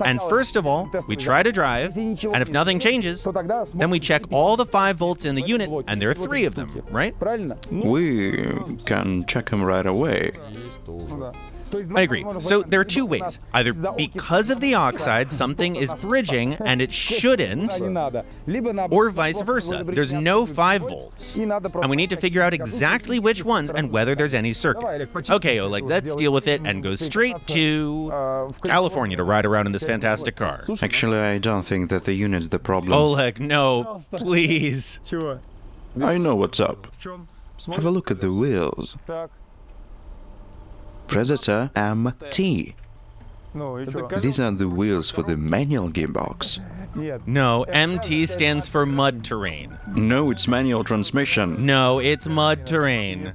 And first of all, we try to drive, and if nothing changes, then we check all the five volts in the unit, and there are three of them, right? We can check them right away. I agree. So there are two ways. Either because of the oxide, something is bridging and it shouldn't, or vice versa. There's no five volts. And we need to figure out exactly which ones and whether there's any circuit. Okay, Oleg, let's deal with it and go straight to California to ride around in this fantastic car. Actually, I don't think that the unit's the problem. Oleg, no, please. I know what's up. Have a look at the wheels. Predator M T. These are the wheels for the manual gearbox. No, M T stands for mud terrain. No, it's manual transmission. No, it's mud terrain.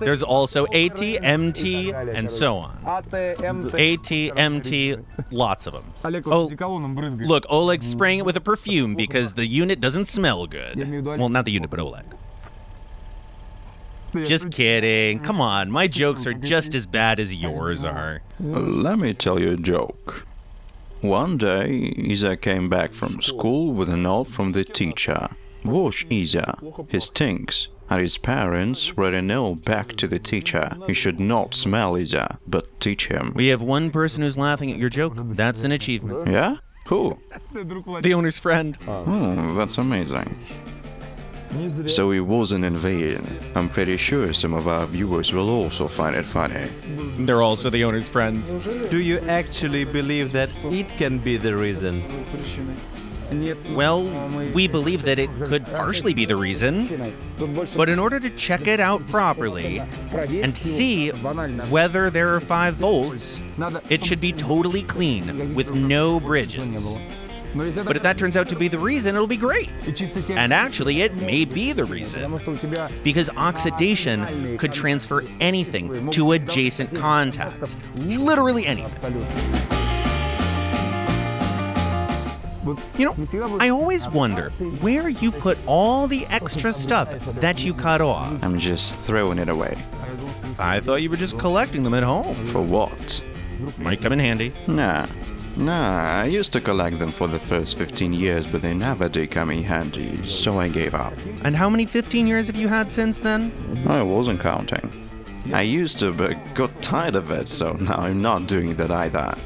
There's also A T, M T, and so on. A T, M T, lots of them. Oh, look, Oleg's spraying it with a perfume because the unit doesn't smell good. Well, not the unit, but Oleg. Just kidding. Come on, my jokes are just as bad as yours are. Let me tell you a joke. One day, Isa came back from school with a note from the teacher. Wash Isa. He stinks. And his parents read a note back to the teacher. You should not smell Isa, but teach him. We have one person who's laughing at your joke. That's an achievement. Yeah? Who? The owner's friend. Hmm, that's amazing. So it wasn't in vain. I'm pretty sure some of our viewers will also find it funny. They're also the owner's friends. Do you actually believe that it can be the reason? Well, we believe that it could partially be the reason, but in order to check it out properly and see whether there are five volts, it should be totally clean, with no bridges. But if that turns out to be the reason, it'll be great. And actually, it may be the reason. Because oxidation could transfer anything to adjacent contacts. Literally anything. You know, I always wonder where you put all the extra stuff that you cut off. I'm just throwing it away. I thought you were just collecting them at home. For what? Might come in handy. Nah. Nah, I used to collect them for the first fifteen years, but they never did come in handy, so I gave up. And how many fifteen years have you had since then? I wasn't counting. I used to, but got tired of it, so now I'm not doing that either.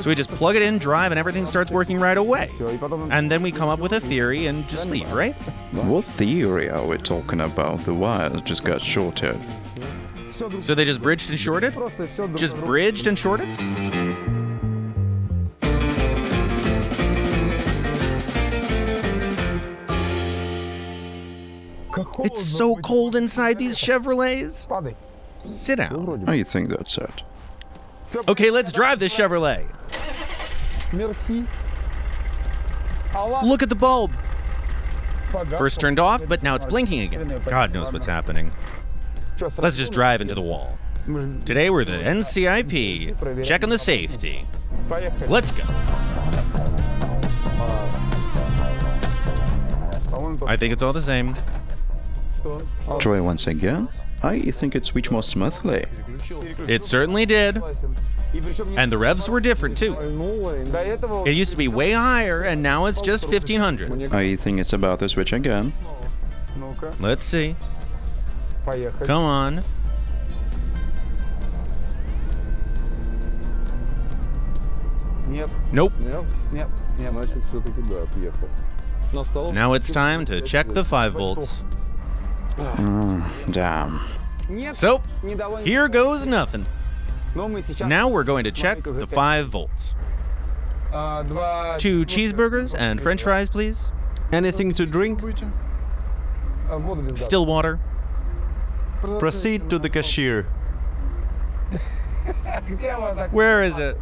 So we just plug it in, drive, and everything starts working right away. And then we come up with a theory and just leave, right? What theory are we talking about? The wires just got shorted. So they just bridged and shorted? Just bridged and shorted? It's so cold inside these Chevrolets. Sit down. I think that's it. Okay, let's drive this Chevrolet. Look at the bulb. First turned off, but now it's blinking again. God knows what's happening. Let's just drive into the wall. Today we're the N C I P, checking the safety. Let's go. I think it's all the same. Try once again. I think it switched more smoothly. It certainly did. And the revs were different too. It used to be way higher and now it's just fifteen hundred. I think it's about to switch again. Let's see. Come on. Nope. Now it's time to check the five volts. Mm, damn. So, here goes nothing. Now we're going to check the five volts. Two cheeseburgers and french fries, please. Anything to drink? Still water. Proceed to the cashier. Where is it?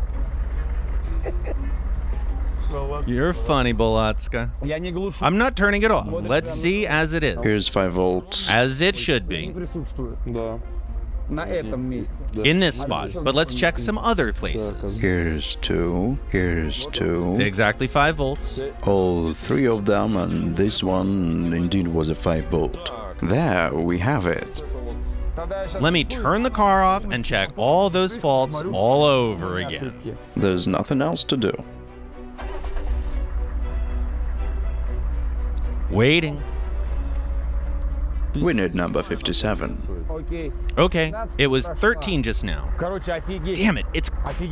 You're funny, Bolotska. I'm not turning it off. Let's see as it is. Here's five volts. As it should be. In this spot. But let's check some other places. Here's two. Here's two. Exactly five volts. All three of them, and this one indeed was a five volt. There we have it. Let me turn the car off and check all those faults all over again. There's nothing else to do. Waiting. We need number fifty-seven. Okay, it was thirteen just now. Damn it, it's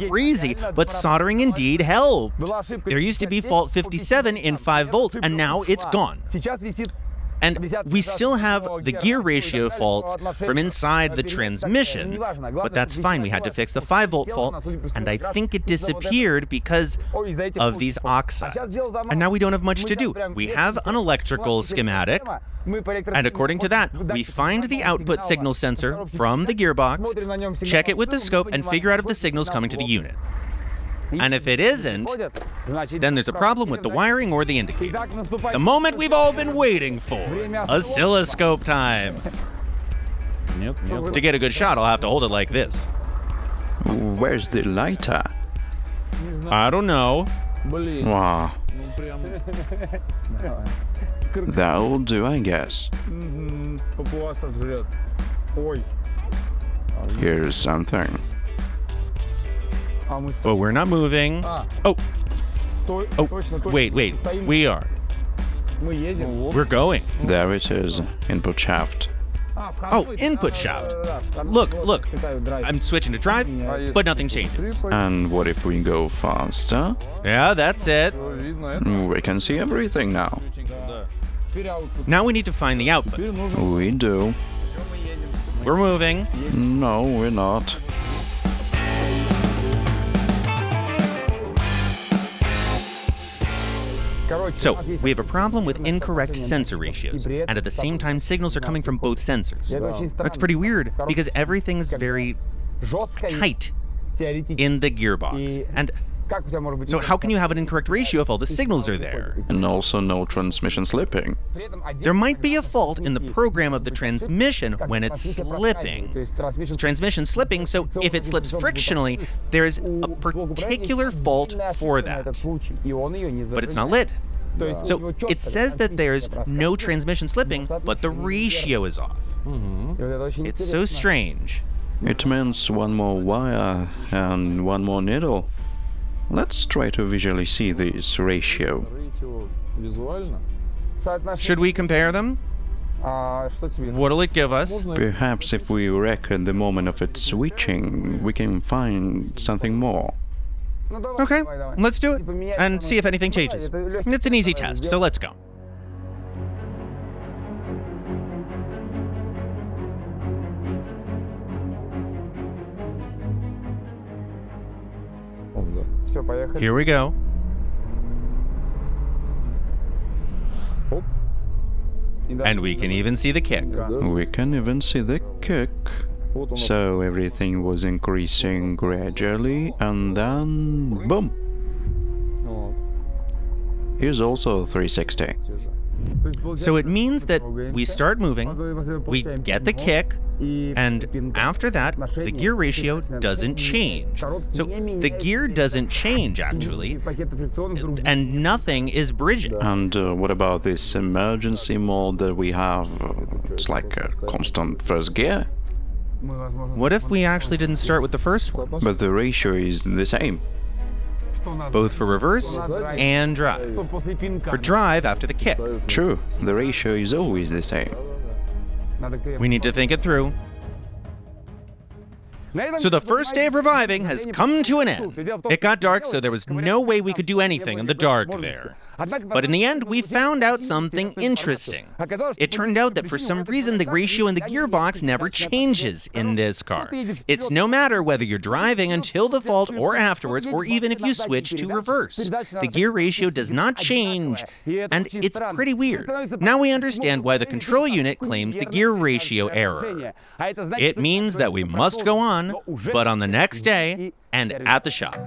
crazy, but soldering indeed helped. There used to be fault fifty-seven in five volts, and now it's gone. And we still have the gear ratio faults from inside the transmission, but that's fine, we had to fix the five volt fault, and I think it disappeared because of these oxides. And now we don't have much to do. We have an electrical schematic, and according to that, we find the output signal sensor from the gearbox, check it with the scope, and figure out if the signal's coming to the unit. And if it isn't, then there's a problem with the wiring or the indicator. The moment we've all been waiting for, oscilloscope time. To get a good shot, I'll have to hold it like this. Where's the lighter? I don't know. Wow. That'll do, I guess. Here's something. But we're not moving. Oh. Oh, wait, wait. We are. We're going. There it is. Input shaft. Oh, input shaft. Look, look. I'm switching to drive, but nothing changes. And what if we go faster? Yeah, that's it. We can see everything now. Now we need to find the output. We do. We're moving. No, we're not. So, we have a problem with incorrect sensor ratios, and at the same time signals are coming from both sensors. That's pretty weird, because everything's very tight in the gearbox. And so how can you have an incorrect ratio if all the signals are there? And also no transmission slipping. There might be a fault in the program of the transmission when it's slipping. Transmission slipping, so if it slips frictionally, there's a particular fault for that. But it's not lit. So it says that there's no transmission slipping, but the ratio is off. It's so strange. It means one more wire and one more needle. Let's try to visually see this ratio. Should we compare them? What'll it give us? Perhaps if we record the moment of its switching, we can find something more. Okay, let's do it and see if anything changes. It's an easy task, so let's go. Here we go. And we can even see the kick. We can even see the kick. So everything was increasing gradually, and then boom. Here's also three sixty. So it means that we start moving, we get the kick, and after that, the gear ratio doesn't change. So the gear doesn't change, actually, and nothing is bridging. And uh, what about this emergency mode that we have? It's like a constant first gear. What if we actually didn't start with the first one? But the ratio is the same. Both for reverse and drive. For drive after the kick. True, the ratio is always the same. We need to think it through. So the first day of reviving has come to an end. It got dark, so there was no way we could do anything in the dark there. But in the end, we found out something interesting. It turned out that for some reason, the ratio in the gearbox never changes in this car. It's no matter whether you're driving until the fault or afterwards, or even if you switch to reverse. The gear ratio does not change, and it's pretty weird. Now we understand why the control unit claims the gear ratio error. It means that we must go on, but on the next day and at the shop.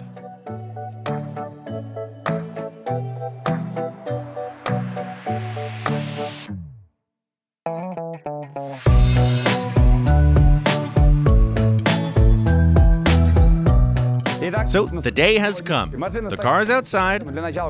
So the day has come. The car's outside,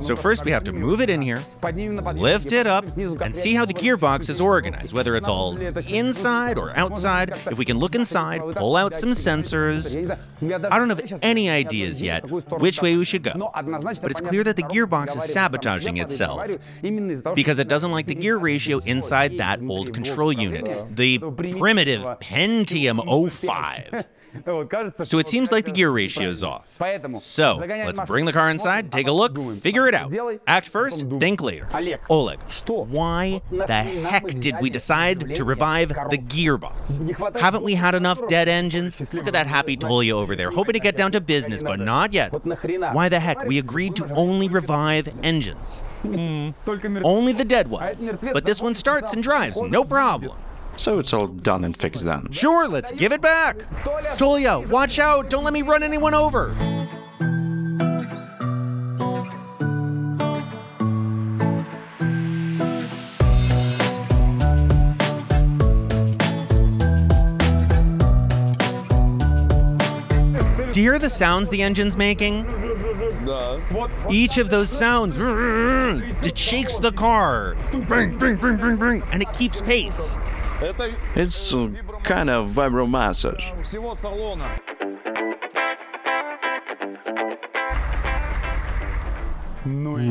so first we have to move it in here, lift it up, and see how the gearbox is organized, whether it's all inside or outside. If we can look inside, pull out some sensors. I don't have any ideas yet which way we should go, but it's clear that the gearbox is sabotaging itself because it doesn't like the gear ratio inside that old control unit, the primitive Pentium oh five. So it seems like the gear ratio is off. So, let's bring the car inside, take a look, figure it out. Act first, think later. Oleg, why the heck did we decide to revive the gearbox? Haven't we had enough dead engines? Look at that happy Tolya over there, hoping to get down to business, but not yet. Why the heck? We agreed to only revive engines. Mm. Only the dead ones. But this one starts and drives, no problem. So it's all done and fixed then. Sure, let's give it back! Tolya, watch out! Don't let me run anyone over! Do you hear the sounds the engine's making? Each of those sounds, it shakes the car. Bang, bang, bang, bang, bang, and it keeps pace. It's uh, kind of vibromassage.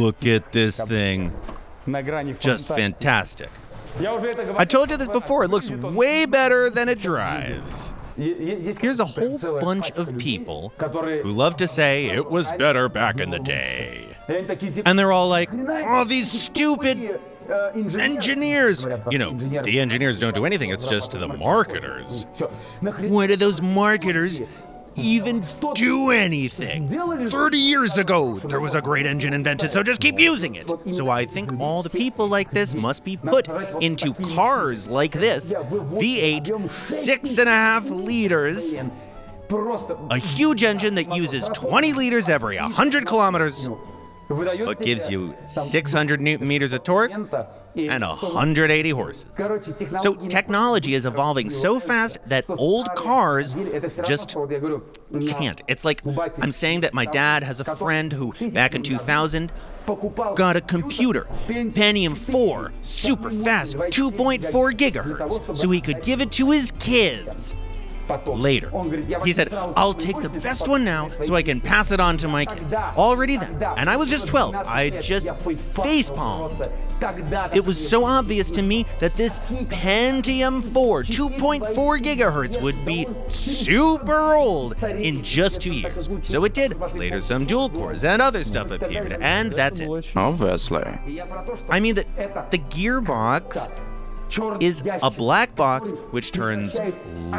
Look at this thing. Just fantastic. I told you this before, it looks way better than it drives. Here's a whole bunch of people who love to say it was better back in the day. And they're all like, oh, these stupid engineers. You know, the engineers don't do anything, it's just the marketers. Why do those marketers even do anything? thirty years ago, there was a great engine invented, so just keep using it. So I think all the people like this must be put into cars like this, V eight, six and a half liters, a huge engine that uses twenty liters every one hundred kilometers, but gives you six hundred newton meters of torque and one hundred eighty horses. So technology is evolving so fast that old cars just can't. It's like I'm saying that my dad has a friend who, back in two thousand, got a computer, Pentium four, super fast, two point four gigahertz, so he could give it to his kids. Later. He said, I'll take the best one now so I can pass it on to my kids. Already then. And I was just twelve. I just facepalmed. It was so obvious to me that this Pentium four, two point four gigahertz, would be super old in just two years. So it did. Later, some dual cores and other stuff appeared, and that's it. Obviously. I mean, the, the gearbox is a black box which turns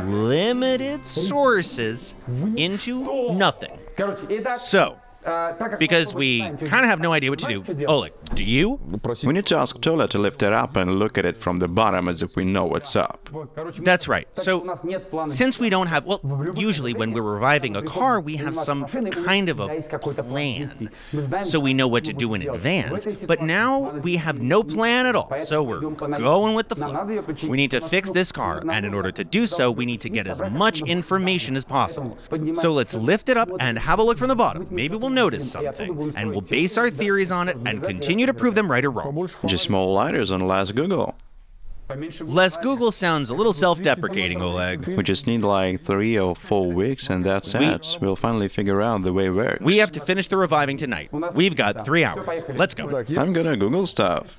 limited sources into nothing. So, because we kind of have no idea what to do. Oleg, do you? We need to ask Tola to lift it up and look at it from the bottom as if we know what's up. That's right. So, since we don't have... Well, usually when we're reviving a car, we have some kind of a plan, so we know what to do in advance. But now, we have no plan at all, so we're going with the flow. We need to fix this car, and in order to do so, we need to get as much information as possible. So let's lift it up and have a look from the bottom. Maybe we'll notice something, and we'll base our theories on it and continue to prove them right or wrong. Just more lighters and less Google. Less Google sounds a little self-deprecating, Oleg. We just need like three or four weeks and that's we, it. We'll finally figure out the way it works. We have to finish the reviving tonight. We've got three hours. Let's go. I'm gonna Google stuff.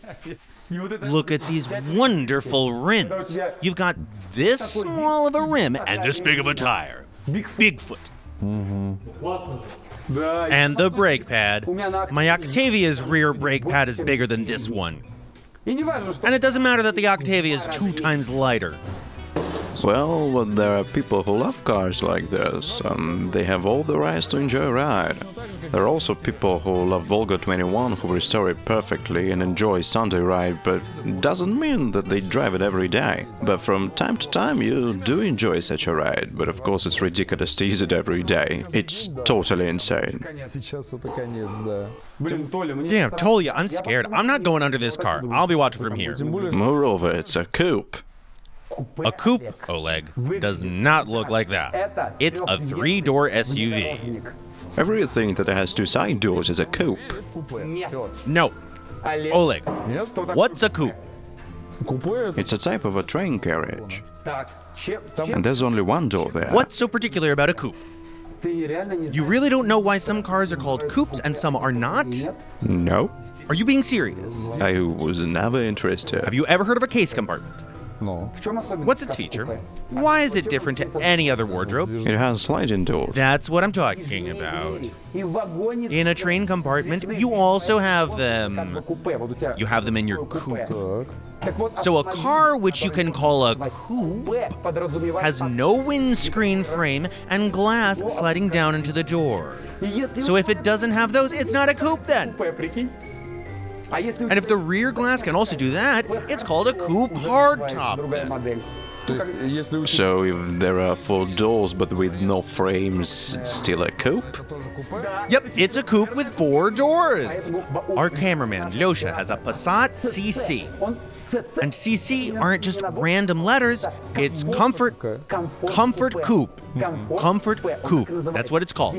Look at these wonderful rims. You've got this small of a rim and this big of a tire. Bigfoot. Mm-hmm. And the brake pad. My Octavia's rear brake pad is bigger than this one. And it doesn't matter that the Octavia is two times lighter. Well, there are people who love cars like this, and they have all the rights to enjoy a ride. There are also people who love Volga twenty-one, who restore it perfectly and enjoy Sunday ride, but doesn't mean that they drive it every day. But from time to time you do enjoy such a ride, but of course it's ridiculous to use it every day. It's totally insane. Damn, Tolya, I'm scared. I'm not going under this car. I'll be watching from here. Moreover, it's a coupe. A coupe, Oleg, does not look like that. It's a three-door S U V. Everything that has two side doors is a coupe. No. Oleg, what's a coupe? It's a type of a train carriage. And there's only one door there. What's so particular about a coupe? You really don't know why some cars are called coupes and some are not? No. Are you being serious? I was never interested. Have you ever heard of a case compartment? No. What's its feature? Why is it different to any other wardrobe? It has sliding doors. That's what I'm talking about. In a train compartment, you also have them. You have them in your coupe. So a car, which you can call a coupe, has no windscreen frame and glass sliding down into the door. So if it doesn't have those, it's not a coupe then. And if the rear glass can also do that, it's called a coupe hardtop then. So if there are four doors but with no frames, it's still a coupe? Yep, it's a coupe with four doors. Our cameraman, Lyosha, has a Passat C C. And C C aren't just random letters, it's comfort, comfort coupe, comfort coupe, that's what it's called.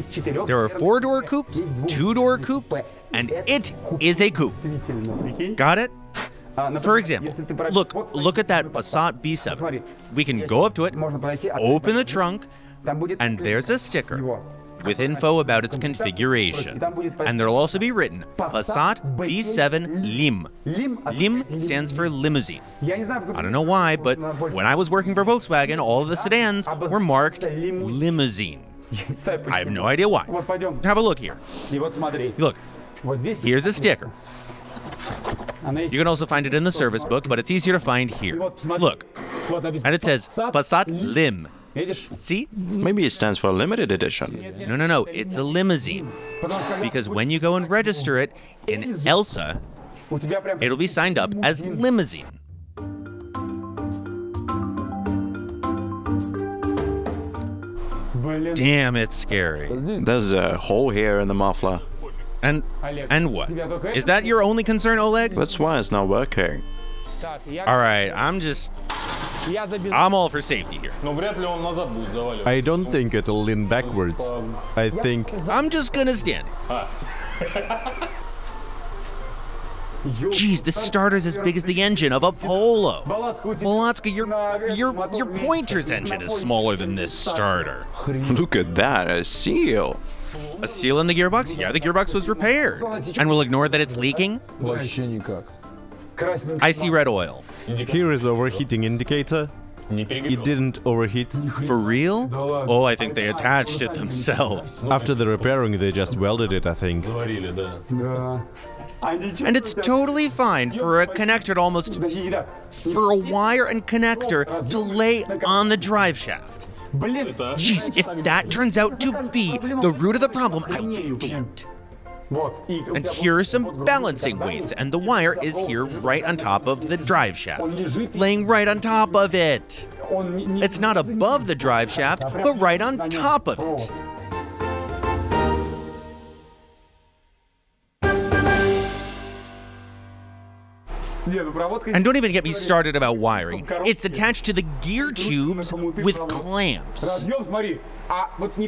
There are four-door coupes, two-door coupes, and it is a coupe. Got it? For example, look, look at that Passat B seven. We can go up to it, open the trunk, and there's a sticker with info about its configuration. And there'll also be written, Passat B seven Lim. Lim stands for limousine. I don't know why, but when I was working for Volkswagen, all of the sedans were marked limousine. I have no idea why. Have a look here. Look, here's a sticker. You can also find it in the service book, but it's easier to find here. Look, and it says, Passat Lim. See? Maybe it stands for limited edition. No, no, no, it's a limousine. Because when you go and register it in Elsa, it'll be signed up as limousine. Damn, it's scary. There's a hole here in the muffler. And, and what? Is that your only concern, Oleg? That's why it's not working. Alright, I'm just... I'm all for safety here. I don't think it'll lean backwards. I think... I'm just gonna stand. Jeez, this starter's as big as the engine of a Polo. Bolotska, your, your, your pointer's engine is smaller than this starter. Look at that, a seal. A seal in the gearbox? Yeah, the gearbox was repaired. And we'll ignore that it's leaking? I see red oil. Here is overheating indicator. It didn't overheat. For real? Oh, I think they attached it themselves. After the repairing, they just welded it, I think. And it's totally fine for a connector to almost... for a wire and connector to lay on the drive shaft. Jeez, if that turns out to be the root of the problem, I'll be damned. And here are some balancing weights, and the wire is here right on top of the drive shaft, laying right on top of it. It's not above the drive shaft, but right on top of it. And don't even get me started about wiring. It's attached to the gear tubes with clamps.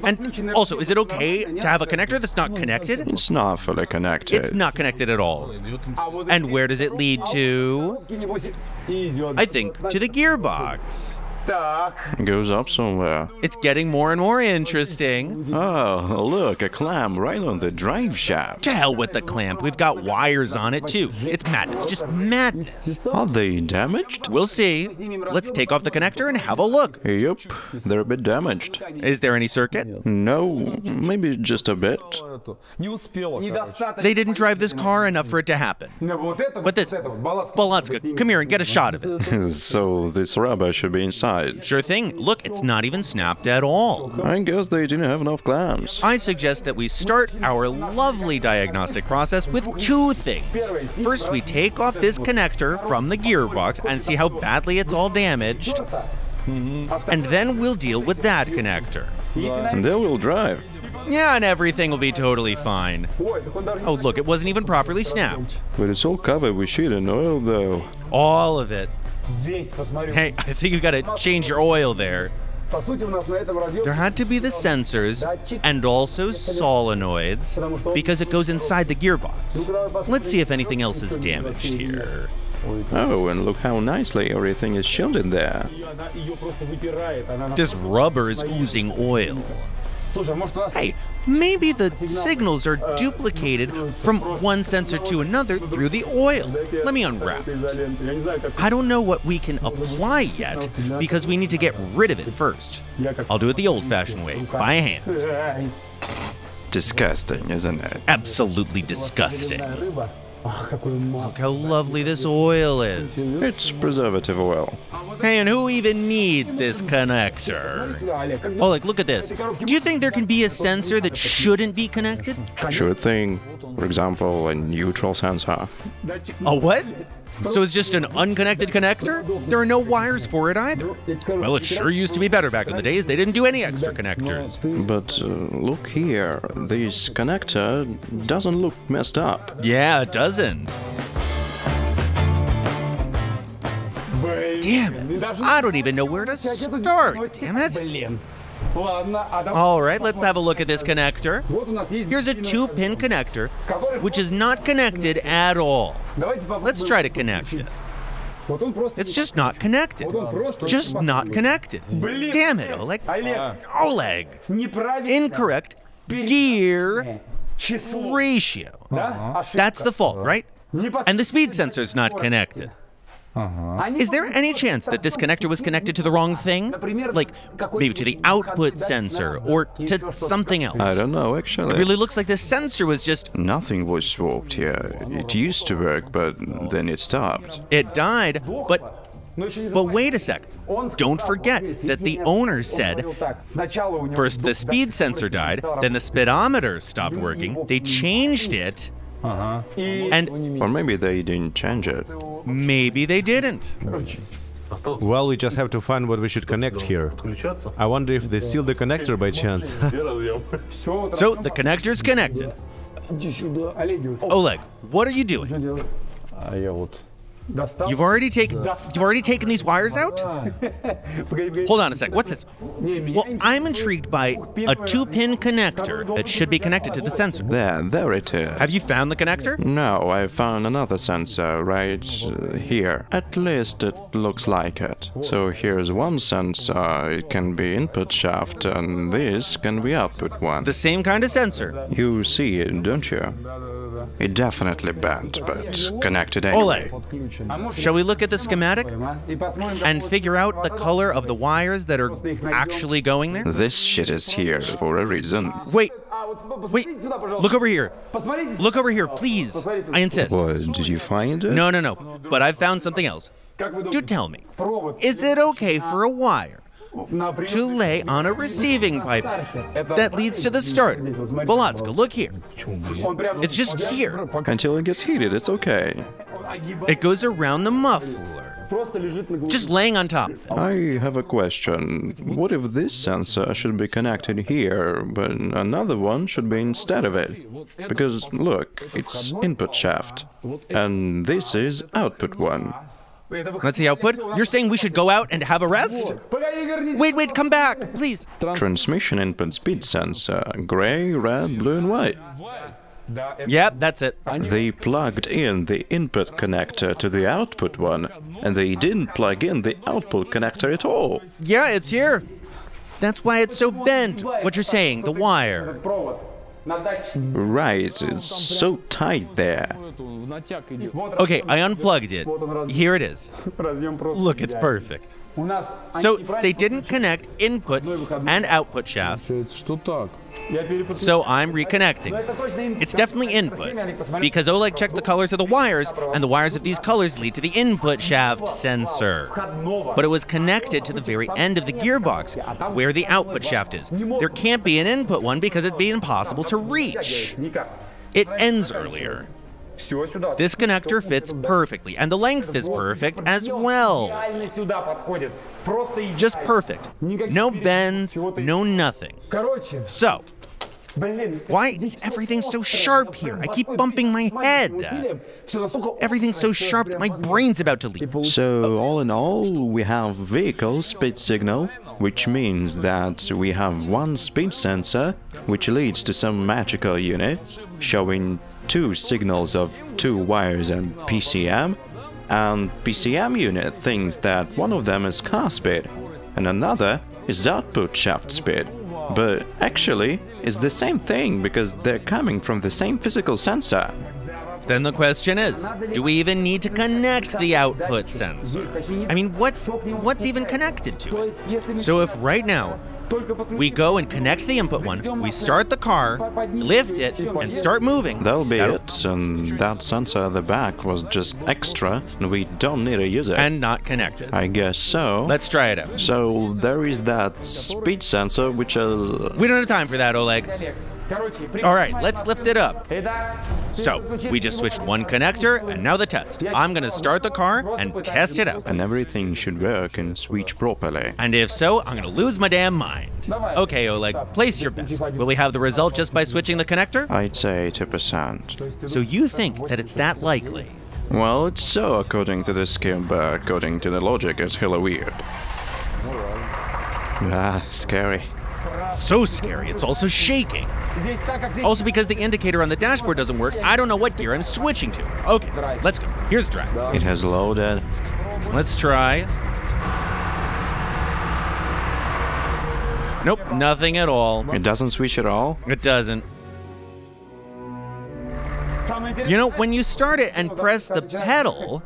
And also, is it okay to have a connector that's not connected? It's not fully connected. It's not connected at all. And where does it lead to? I think to the gearbox. It goes up somewhere. It's getting more and more interesting. Oh, look, a clamp right on the drive shaft. To hell with the clamp. We've got wires on it, too. It's madness, just madness. Are they damaged? We'll see. Let's take off the connector and have a look. Yep, they're a bit damaged. Is there any circuit? No, maybe just a bit. They didn't drive this car enough for it to happen. But this, Bolotska, come here and get a shot of it. So this rubber should be inside. Sure thing. Look, it's not even snapped at all. I guess they didn't have enough clamps. I suggest that we start our lovely diagnostic process with two things. First, we take off this connector from the gearbox and see how badly it's all damaged. And then we'll deal with that connector. And then we'll drive. Yeah, and everything will be totally fine. Oh, look, it wasn't even properly snapped. But it's all covered with shit and oil, though. All of it. Hey, I think you've got to change your oil there. There had to be the sensors and also solenoids because it goes inside the gearbox. Let's see if anything else is damaged here. Oh, and look how nicely everything is shielded there. This rubber is oozing oil. Hey, maybe the signals are duplicated from one sensor to another through the oil. Let me unwrap it. I don't know what we can apply yet, because we need to get rid of it first. I'll do it the old-fashioned way, by hand. Disgusting, isn't it? Absolutely disgusting. Look how lovely this oil is. It's preservative oil. Hey, and who even needs this connector? Oleg, look at this. Do you think there can be a sensor that shouldn't be connected? Sure thing. For example, a neutral sensor. A what? So it's just an unconnected connector? There are no wires for it either. Well, it sure used to be better back in the days. They didn't do any extra connectors. But uh, look here. This connector doesn't look messed up. Yeah, it doesn't. Damn it. I don't even know where to start, damn it. All right, let's have a look at this connector. Here's a two-pin connector, which is not connected at all. Let's try to connect it. It's just not connected. Just not connected. Damn it, Oleg. Oleg. Incorrect gear ratio. That's the fault, right? And the speed sensor's not connected. Uh-huh. Is there any chance that this connector was connected to the wrong thing? Like, maybe to the output sensor, or to something else? I don't know, actually. It really looks like the sensor was just... Nothing was swapped here. It used to work, but then it stopped. It died, but... But wait a sec. Don't forget that the owner said, first the speed sensor died, then the speedometer stopped working, they changed it... Uh-huh. And or maybe they didn't change it. Maybe they didn't. Well, we just have to find what we should connect here. I wonder if they sealed the connector by chance. So, the connector's connected. Oleg, what are you doing? You've already taken you've already taken these wires out? Hold on a sec, what's this? Well, I'm intrigued by a two-pin connector that should be connected to the sensor. There, there it is. Have you found the connector? No, I found another sensor right here. At least it looks like it. So here's one sensor, it can be input shaft, and this can be output one. The same kind of sensor. You see it, don't you? It definitely bent, but connected anyway. Oleg, shall we look at the schematic and figure out the color of the wires that are actually going there? This shit is here for a reason. Wait, wait, look over here. Look over here, please. I insist. What, did you find it? No, no, no, but I found something else. Do tell me, is it okay for a wire to lay on a receiving pipe that leads to the start. Bolotska, look here. It's just here. Until it gets heated, it's okay. It goes around the muffler. Just laying on top. I have a question. What if this sensor should be connected here, but another one should be instead of it? Because, look, it's input shaft, and this is output one. That's the output? You're saying we should go out and have a rest? Wait, wait, come back, please. Transmission input speed sensor, gray, red, blue, and white. Yep, that's it. They plugged in the input connector to the output one, and they didn't plug in the output connector at all. Yeah, it's here. That's why it's so bent. What you're saying, the wire. Right, it's so tight there. Okay, I unplugged it. Here it is. Look, it's perfect. So they didn't connect input and output shafts. So I'm reconnecting. It's definitely input, because Oleg checked the colors of the wires, and the wires of these colors lead to the input shaft sensor. But it was connected to the very end of the gearbox, where the output shaft is. There can't be an input one because it'd be impossible to reach. It ends earlier. This connector fits perfectly, and the length is perfect as well. Just perfect. No bends, no nothing. So, why is everything so sharp here? I keep bumping my head. Everything's so sharp that my brain's about to leap. So, all in all, we have vehicle speed signal, which means that we have one speed sensor, which leads to some magical unit, showing two signals of two wires and P C M, and P C M unit thinks that one of them is car speed, and another is output shaft speed. But actually, it's the same thing, because they're coming from the same physical sensor. Then the question is, do we even need to connect the output sensor? I mean, what's, what's even connected to it? So if right now, we go and connect the input one, we start the car, lift it, and start moving. That'll be That'll... it, and that sensor at the back was just extra, and we don't need to use it. And not connected. I guess so. Let's try it out. So there is that speed sensor, which is... We don't have time for that, Oleg. All right, let's lift it up. So, we just switched one connector, and now the test. I'm gonna start the car and test it out. And everything should work and switch properly. And if so, I'm gonna lose my damn mind. Okay, Oleg, place your bets. Will we have the result just by switching the connector? I'd say eighty percent. So you think that it's that likely? Well, it's so according to the scheme, but according to the logic, it's hella weird. Ah, scary. So scary, it's also shaking. Also, because the indicator on the dashboard doesn't work, I don't know what gear I'm switching to. Okay, let's go. Here's drive. It has loaded. Let's try. Nope, nothing at all. It doesn't switch at all? It doesn't. You know, when you start it and press the pedal,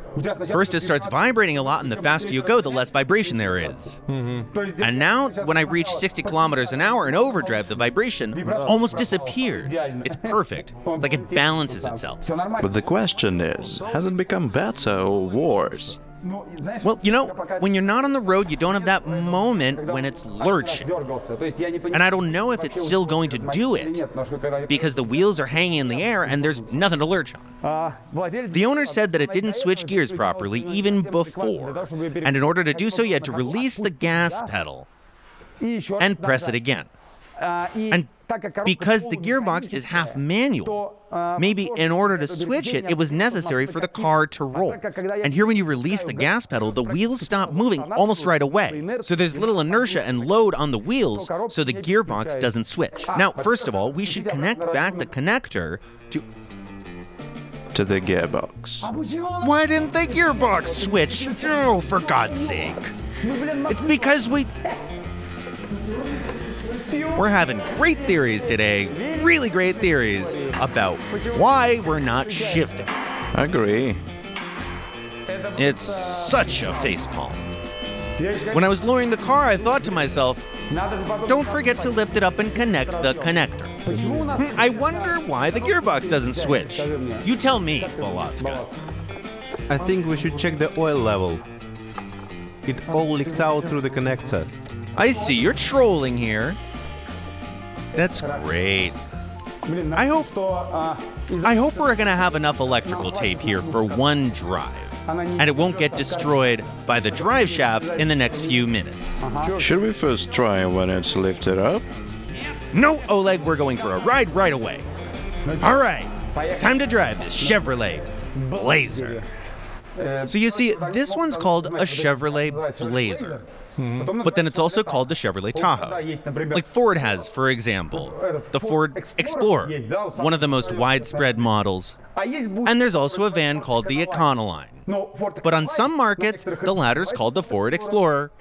first it starts vibrating a lot, and the faster you go, the less vibration there is. Mm-hmm. And now, when I reach sixty kilometers an hour in overdrive, the vibration almost disappeared. It's perfect. It's like it balances itself. But the question is, has it become better or worse? Well, you know, when you're not on the road, you don't have that moment when it's lurching. And I don't know if it's still going to do it, because the wheels are hanging in the air and there's nothing to lurch on. The owner said that it didn't switch gears properly even before, and in order to do so, you had to release the gas pedal and press it again. And because the gearbox is half manual, maybe in order to switch it, it was necessary for the car to roll. And here when you release the gas pedal, the wheels stop moving almost right away. So there's little inertia and load on the wheels, so the gearbox doesn't switch. Now, first of all, we should connect back the connector to... to the gearbox. Why didn't the gearbox switch? Oh, for God's sake. It's because we... We're having great theories today, really great theories, about why we're not shifting. I agree. It's such a facepalm. When I was lowering the car, I thought to myself, don't forget to lift it up and connect the connector. Hmm, I wonder why the gearbox doesn't switch. You tell me, Bolotska. I think we should check the oil level. It all leaks out through the connector. I see you're trolling here. That's great. I hope, I hope we're going to have enough electrical tape here for one drive, and it won't get destroyed by the drive shaft in the next few minutes. Should we first try when it's lifted up? No, Oleg, we're going for a ride right away. All right, time to drive this Chevrolet Blazer. So you see, this one's called a Chevrolet Blazer. Mm-hmm. But then it's also called the Chevrolet Tahoe. Like Ford has, for example, the Ford Explorer, one of the most widespread models. And there's also a van called the Econoline. But on some markets, the latter's called the Ford Explorer.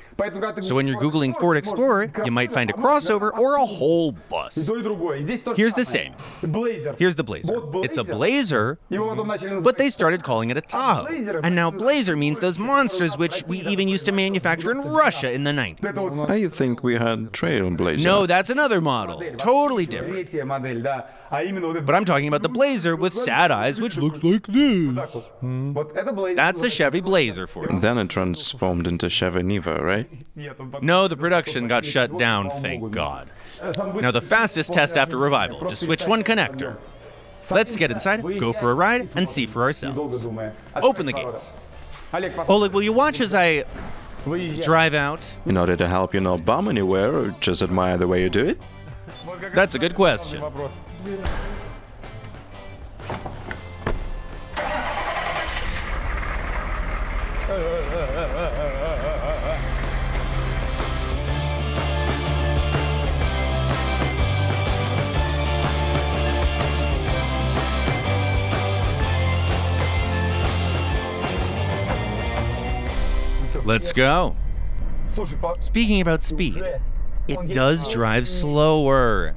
So when you're Googling Ford Explorer, you might find a crossover or a whole bus. Here's the same. Here's the Blazer. It's a Blazer, but they started calling it a Tahoe. And now Blazer means those monsters which we even used to manufacture in Russia in the nineties. I think we had Trailblazer. No, that's another model. Totally different. But I'm talking about the Blazer with sad eyes, which looks like this. Hmm. That's a Chevy Blazer for you. Then it transformed into Chevy Niva, right? No, the production got shut down, thank God. Now the fastest test after revival, just switch one connector. Let's get inside, go for a ride, and see for ourselves. Open the gates. Oleg, will you watch as I drive out? In order to help you not bomb anywhere, or just admire the way you do it? That's a good question. Let's go. Speaking about speed, it does drive slower.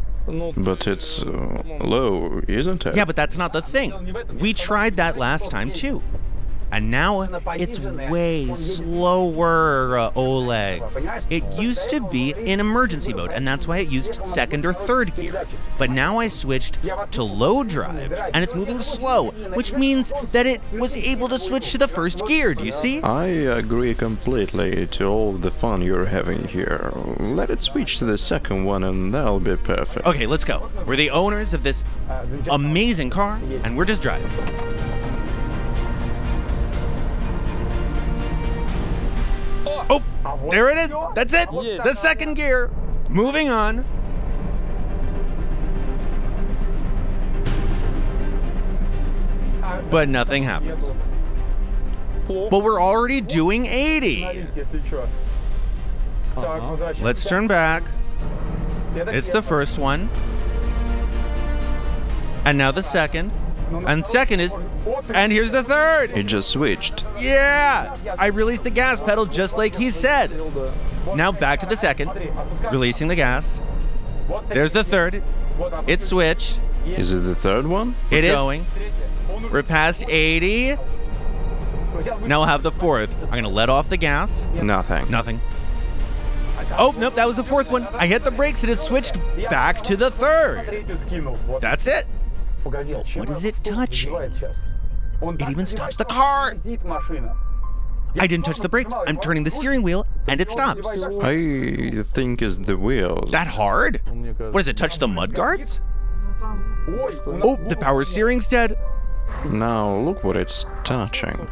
But it's uh, low, isn't it? Yeah, but that's not the thing. We tried that last time too. And now it's way slower, uh, Oleg. It used to be in emergency mode, and that's why it used second or third gear. But now I switched to low drive, and it's moving slow, which means that it was able to switch to the first gear, do you see? I agree completely to all the fun you're having here. Let it switch to the second one, and that'll be perfect. Okay, let's go. We're the owners of this amazing car, and we're just driving. Oh, there it is. That's it. The second gear. Moving on. But nothing happens. But we're already doing eighty. Uh-huh. Let's turn back. It's the first one. And now the second. And second is, and here's the third. It just switched. Yeah, I released the gas pedal just like he said. Now back to the second, releasing the gas. There's the third, it switched. Is it the third one? It is. Going. We're past eighty. Now I'll have the fourth. I'm gonna let off the gas. Nothing. Nothing. Oh, nope, that was the fourth one. I hit the brakes and it switched back to the third. That's it. But what is it touching? It even stops the car! I didn't touch the brakes. I'm turning the steering wheel, and it stops. I think it's the wheels. That hard? What, does it touch the mudguards? Oh, the power steering's dead. Now look what it's touching.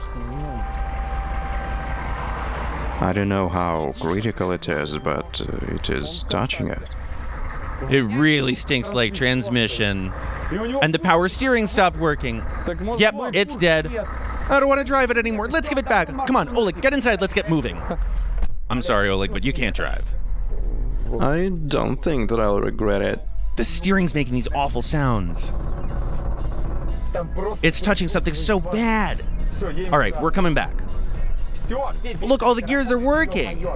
I don't know how critical it is, but it is touching it. It really stinks like transmission. And the power steering stopped working. Yep, it's dead. I don't want to drive it anymore. Let's give it back. Come on, Oleg, get inside. Let's get moving. I'm sorry, Oleg, but you can't drive. I don't think that I'll regret it. The steering's making these awful sounds. It's touching something so bad. All right, we're coming back. Look, all the gears are working.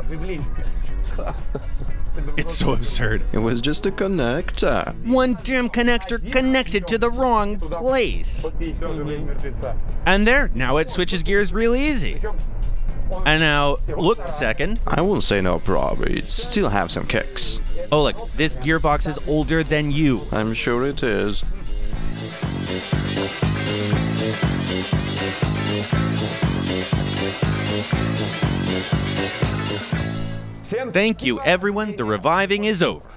It's so absurd. It was just a connector. One damn connector connected to the wrong place. And there, now it switches gears real easy. And now, look, second. I won't say no prob, it still have some kicks. Oh, look, this gearbox is older than you. I'm sure it is. Thank you, everyone. The reviving is over.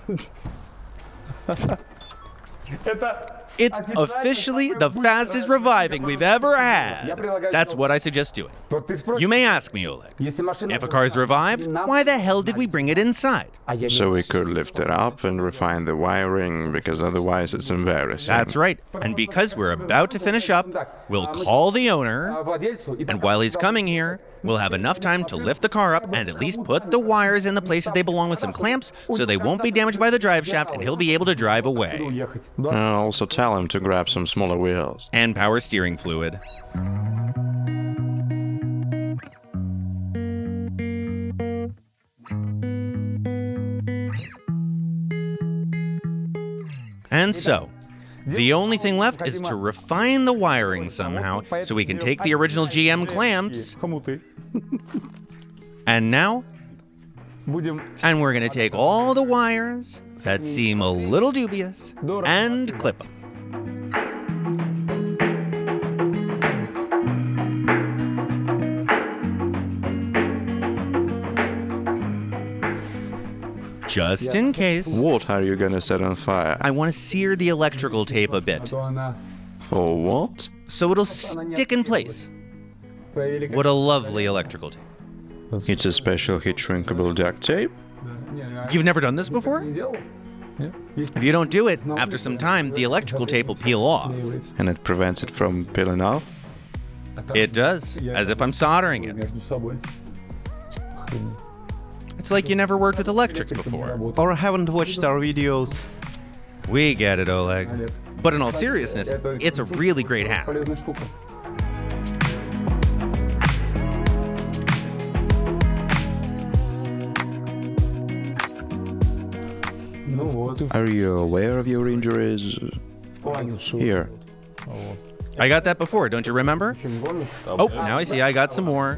It's officially the fastest reviving we've ever had. That's what I suggest doing. You may ask me, Oleg, if a car is revived, why the hell did we bring it inside? So we could lift it up and refine the wiring, because otherwise it's embarrassing. That's right. And because we're about to finish up, we'll call the owner, and while he's coming here, we'll have enough time to lift the car up and at least put the wires in the places they belong with some clamps, so they won't be damaged by the drive shaft and he'll be able to drive away. Uh, also tell him to grab some smaller wheels. And power steering fluid. And so, the only thing left is to refine the wiring somehow, so we can take the original G M clamps, and now, and we're gonna take all the wires that seem a little dubious, and clip them. Just in case. What are you gonna set on fire? I wanna sear the electrical tape a bit. For what? So it'll stick in place. What a lovely electrical tape. It's a special heat shrinkable duct tape? You've never done this before? If you don't do it, after some time, the electrical tape will peel off. And it prevents it from peeling off? It does, as if I'm soldering it. It's like you never worked with electrics before. Or haven't watched our videos. We get it, Oleg. But in all seriousness, it's a really great hack. Are you aware of your injuries? Here. I got that before, don't you remember? Oh, now I see I got some more.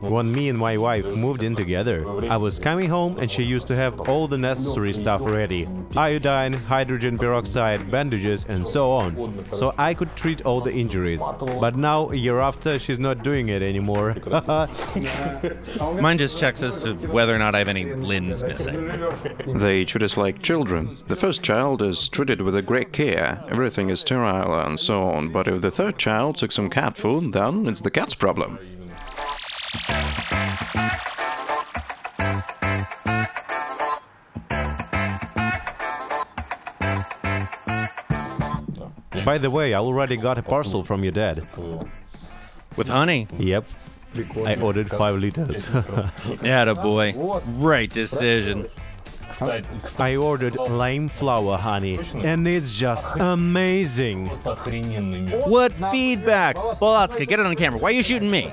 When me and my wife moved in together, I was coming home and she used to have all the necessary stuff ready. Iodine, hydrogen peroxide, bandages and so on. So I could treat all the injuries. But now, a year after, she's not doing it anymore. Mine just checks as to whether or not I have any limbs missing. They treat us like children. The first child is treated with a great care. Everything is sterile and so on. But if the third child took some cat food, then it's the cat's problem. By the way, I already got a parcel from your dad. With honey? Yep. I ordered five liters. Atta boy. Right decision. I ordered lime flower honey, and it's just amazing. What feedback? Bolotska, get it on camera. Why are you shooting me?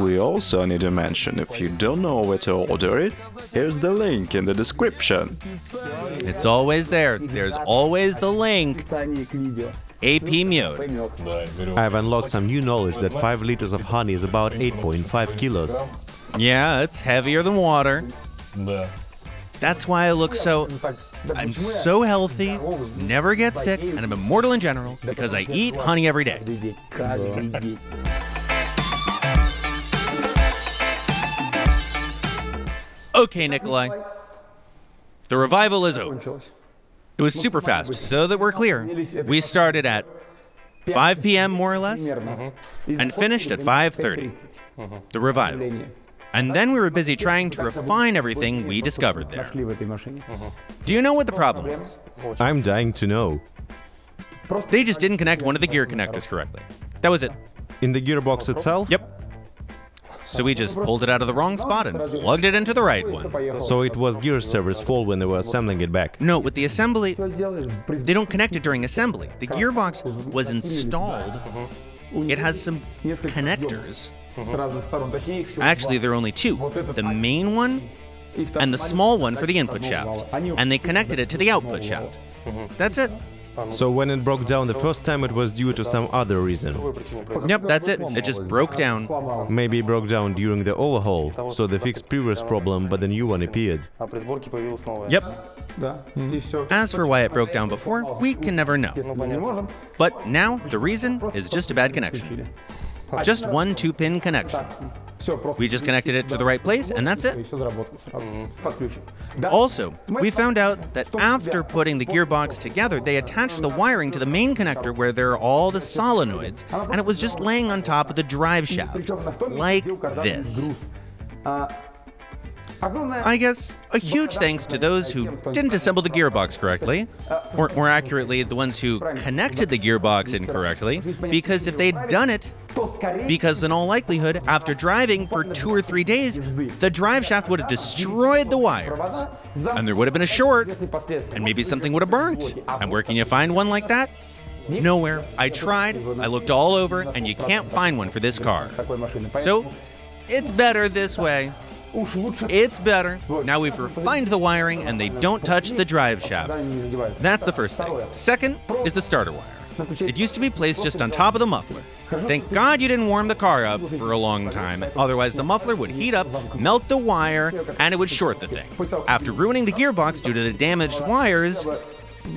We also need to mention, if you don't know where to order it, here's the link in the description. It's always there. There's always the link. A P Myod. I've unlocked some new knowledge that five liters of honey is about eight point five kilos. Yeah, it's heavier than water. That's why I look so... I'm so healthy, never get sick, and I'm immortal in general, because I eat honey every day. Okay, Nikolai. The revival is over. It was super fast, so that we're clear. We started at five p m more or less, and finished at five thirty. The revival. And then we were busy trying to refine everything we discovered there. Do you know what the problem was? I'm dying to know. They just didn't connect one of the gear connectors correctly. That was it. In the gearbox itself? Yep. So we just pulled it out of the wrong spot and plugged it into the right one. So it was gear server's fault when they were assembling it back? No, with the assembly... They don't connect it during assembly. The gearbox was installed. It has some connectors. Actually, there are only two, the main one and the small one for the input shaft, and they connected it to the output shaft. That's it. So when it broke down the first time, it was due to some other reason? Yep, that's it. It just broke down. Maybe it broke down during the overhaul, so they fixed previous problem, but the new one appeared. Yep. Mm-hmm. As for why it broke down before, we can never know. But now, the reason is just a bad connection. Just one two-pin connection. We just connected it to the right place and that's it. Also, we found out that after putting the gearbox together, they attached the wiring to the main connector where there are all the solenoids, and it was just laying on top of the drive shaft, like this. I guess a huge thanks to those who didn't assemble the gearbox correctly, or more accurately, the ones who connected the gearbox incorrectly, because if they'd done it, because in all likelihood, after driving for two or three days, the drive shaft would have destroyed the wires, and there would have been a short, and maybe something would have burnt. And where can you find one like that? Nowhere. I tried, I looked all over, and you can't find one for this car. So, it's better this way. It's better. Now we've refined the wiring and they don't touch the drive shaft. That's the first thing. Second is the starter wire. It used to be placed just on top of the muffler. Thank God you didn't warm the car up for a long time. Otherwise the muffler would heat up, melt the wire, and it would short the thing. After ruining the gearbox due to the damaged wires,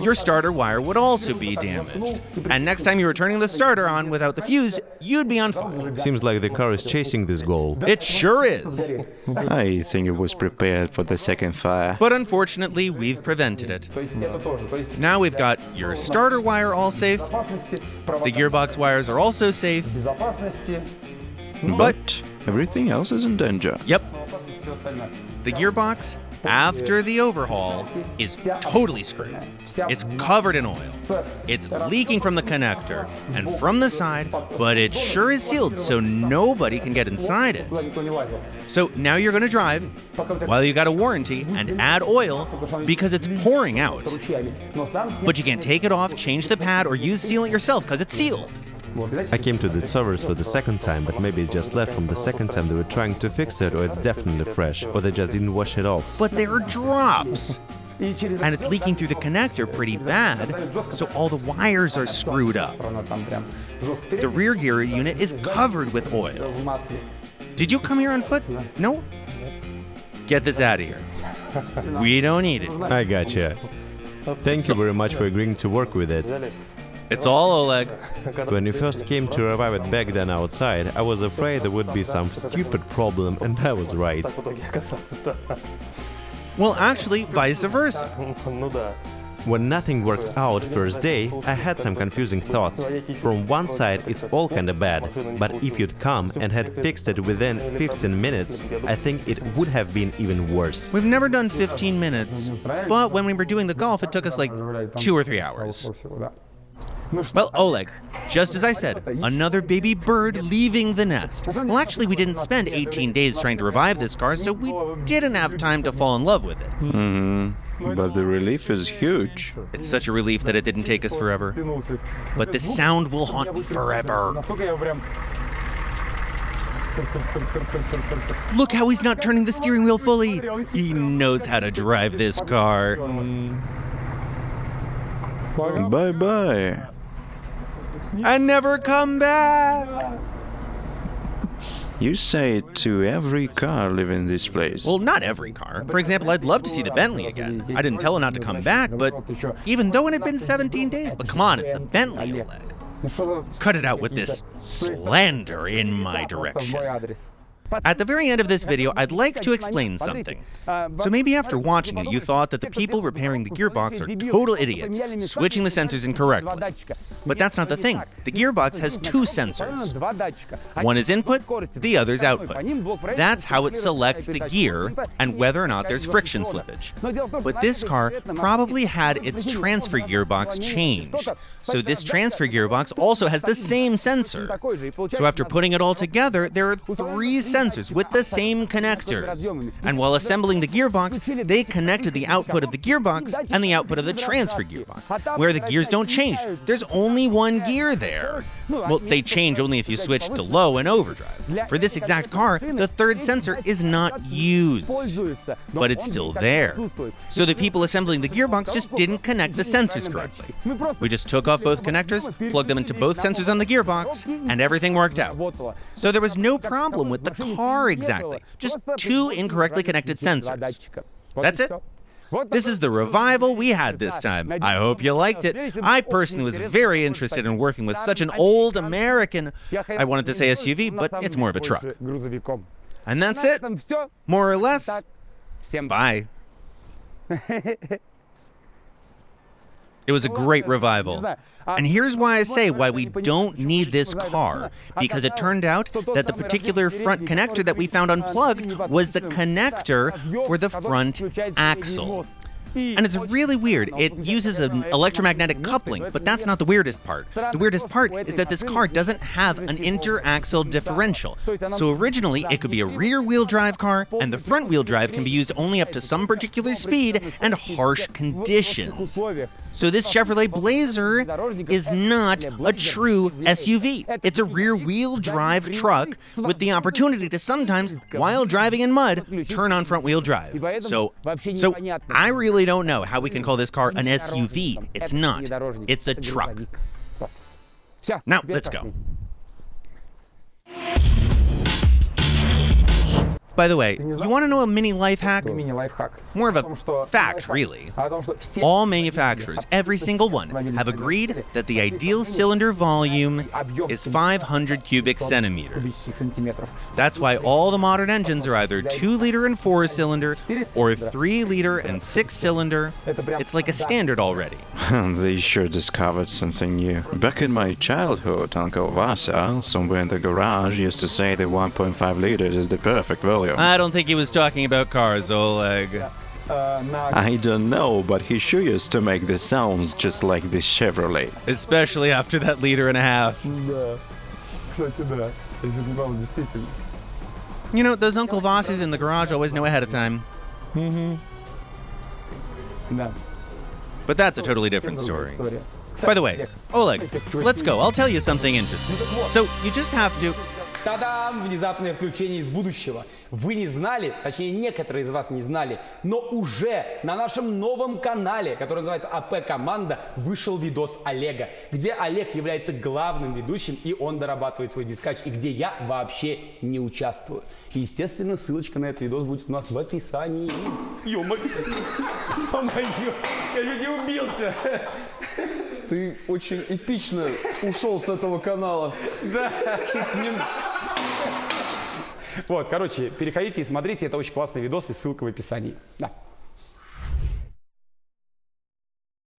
your starter wire would also be damaged. And next time you were turning the starter on without the fuse, you'd be on fire. Seems like the car is chasing this goal. It sure is. I think it was prepared for the second fire. But unfortunately, we've prevented it. Now we've got your starter wire all safe. The gearbox wires are also safe. But everything else is in danger. Yep. The gearbox, after the overhaul, is totally screwed. It's covered in oil. It's leaking from the connector and from the side, but it sure is sealed so nobody can get inside it. So now you're gonna drive while you got a warranty and add oil because it's pouring out. But you can't take it off, change the pad, or use sealant yourself because it's sealed. I came to the service for the second time, but maybe it just left from the second time they were trying to fix it, or it's definitely fresh, or they just didn't wash it off. But there are drops! And it's leaking through the connector pretty bad, so all the wires are screwed up. The rear gear unit is covered with oil. Did you come here on foot? No? Get this out of here. We don't need it. I gotcha. Thank you very much for agreeing to work with it. It's all Oleg. When you first came to revive it back then outside, I was afraid there would be some stupid problem, and I was right. Well, actually, vice versa. When nothing worked out first day, I had some confusing thoughts. From one side, it's all kinda bad, but if you'd come and had fixed it within fifteen minutes, I think it would have been even worse. We've never done fifteen minutes, but when we were doing the golf, it took us like two or three hours. Well, Oleg, just as I said, another baby bird leaving the nest. Well, actually, we didn't spend eighteen days trying to revive this car, so we didn't have time to fall in love with it. Mm-hmm. But the relief is huge. It's such a relief that it didn't take us forever. But the sound will haunt me forever. Look how he's not turning the steering wheel fully. He knows how to drive this car. Bye-bye. And never come back! You say it to every car living this place. Well, not every car. For example, I'd love to see the Bentley again. I didn't tell her not to come back, but even though it had been seventeen days, but come on, it's the Bentley, Oleg. Cut it out with this slander in my direction. At the very end of this video, I'd like to explain something. So maybe after watching it, you thought that the people repairing the gearbox are total idiots, switching the sensors incorrectly. But that's not the thing. The gearbox has two sensors. One is input, the other's output. That's how it selects the gear and whether or not there's friction slippage. But this car probably had its transfer gearbox changed. So this transfer gearbox also has the same sensor. So after putting it all together, there are three sensors. sensors with the same connectors. And while assembling the gearbox, they connected the output of the gearbox and the output of the transfer gearbox, where the gears don't change. There's only one gear there. Well, they change only if you switch to low and overdrive. For this exact car, the third sensor is not used, but it's still there. So the people assembling the gearbox just didn't connect the sensors correctly. We just took off both connectors, plugged them into both sensors on the gearbox, and everything worked out. So there was no problem with the car exactly, just two incorrectly connected sensors. That's it. This is the revival we had this time. I hope you liked it. I personally was very interested in working with such an old American, I wanted to say S U V, but it's more of a truck. And that's it, more or less. Bye. It was a great revival. And here's why I say why we don't need this car, because it turned out that the particular front connector that we found unplugged was the connector for the front axle. And it's really weird. It uses an electromagnetic coupling, but that's not the weirdest part. The weirdest part is that this car doesn't have an interaxle differential. So originally, it could be a rear-wheel drive car, and the front-wheel drive can be used only up to some particular speed and harsh conditions. So this Chevrolet Blazer is not a true S U V. It's a rear-wheel drive truck with the opportunity to sometimes, while driving in mud, turn on front-wheel drive. So, so I really don't know how we can call this car an S U V. It's not. It's a truck. Now, let's go. By the way, you want to know a mini life hack? More of a fact, really. All manufacturers, every single one, have agreed that the ideal cylinder volume is five hundred cubic centimeters. That's why all the modern engines are either two liter and four cylinder, or three liter and six cylinder. It's like a standard already. They sure discovered something new. Back in my childhood, Uncle Vasa, somewhere in the garage, used to say that one point five liters is the perfect volume. I don't think he was talking about cars, Oleg. I don't know, but he sure used to make the sounds just like this Chevrolet. Especially after that liter and a half. You know, those Uncle Vases in the garage always know ahead of time. Mm-hmm. But that's a totally different story. By the way, Oleg, let's go. I'll tell you something interesting. So, you just have to... Та-дам! Внезапное включение из будущего. Вы не знали, точнее некоторые из вас не знали, но уже на нашем новом канале, который называется АП Команда, вышел видос Олега, где Олег является главным ведущим и он дорабатывает свой дискач, и где я вообще не участвую. И, естественно, ссылочка на этот видос будет у нас в описании. Ё-моё! Ё-моё! Я чуть не убился! Ты очень эпично ушел с этого канала. Да. Чуть не... Вот, короче, переходите и смотрите, это очень классный видос и ссылка в описании. Да.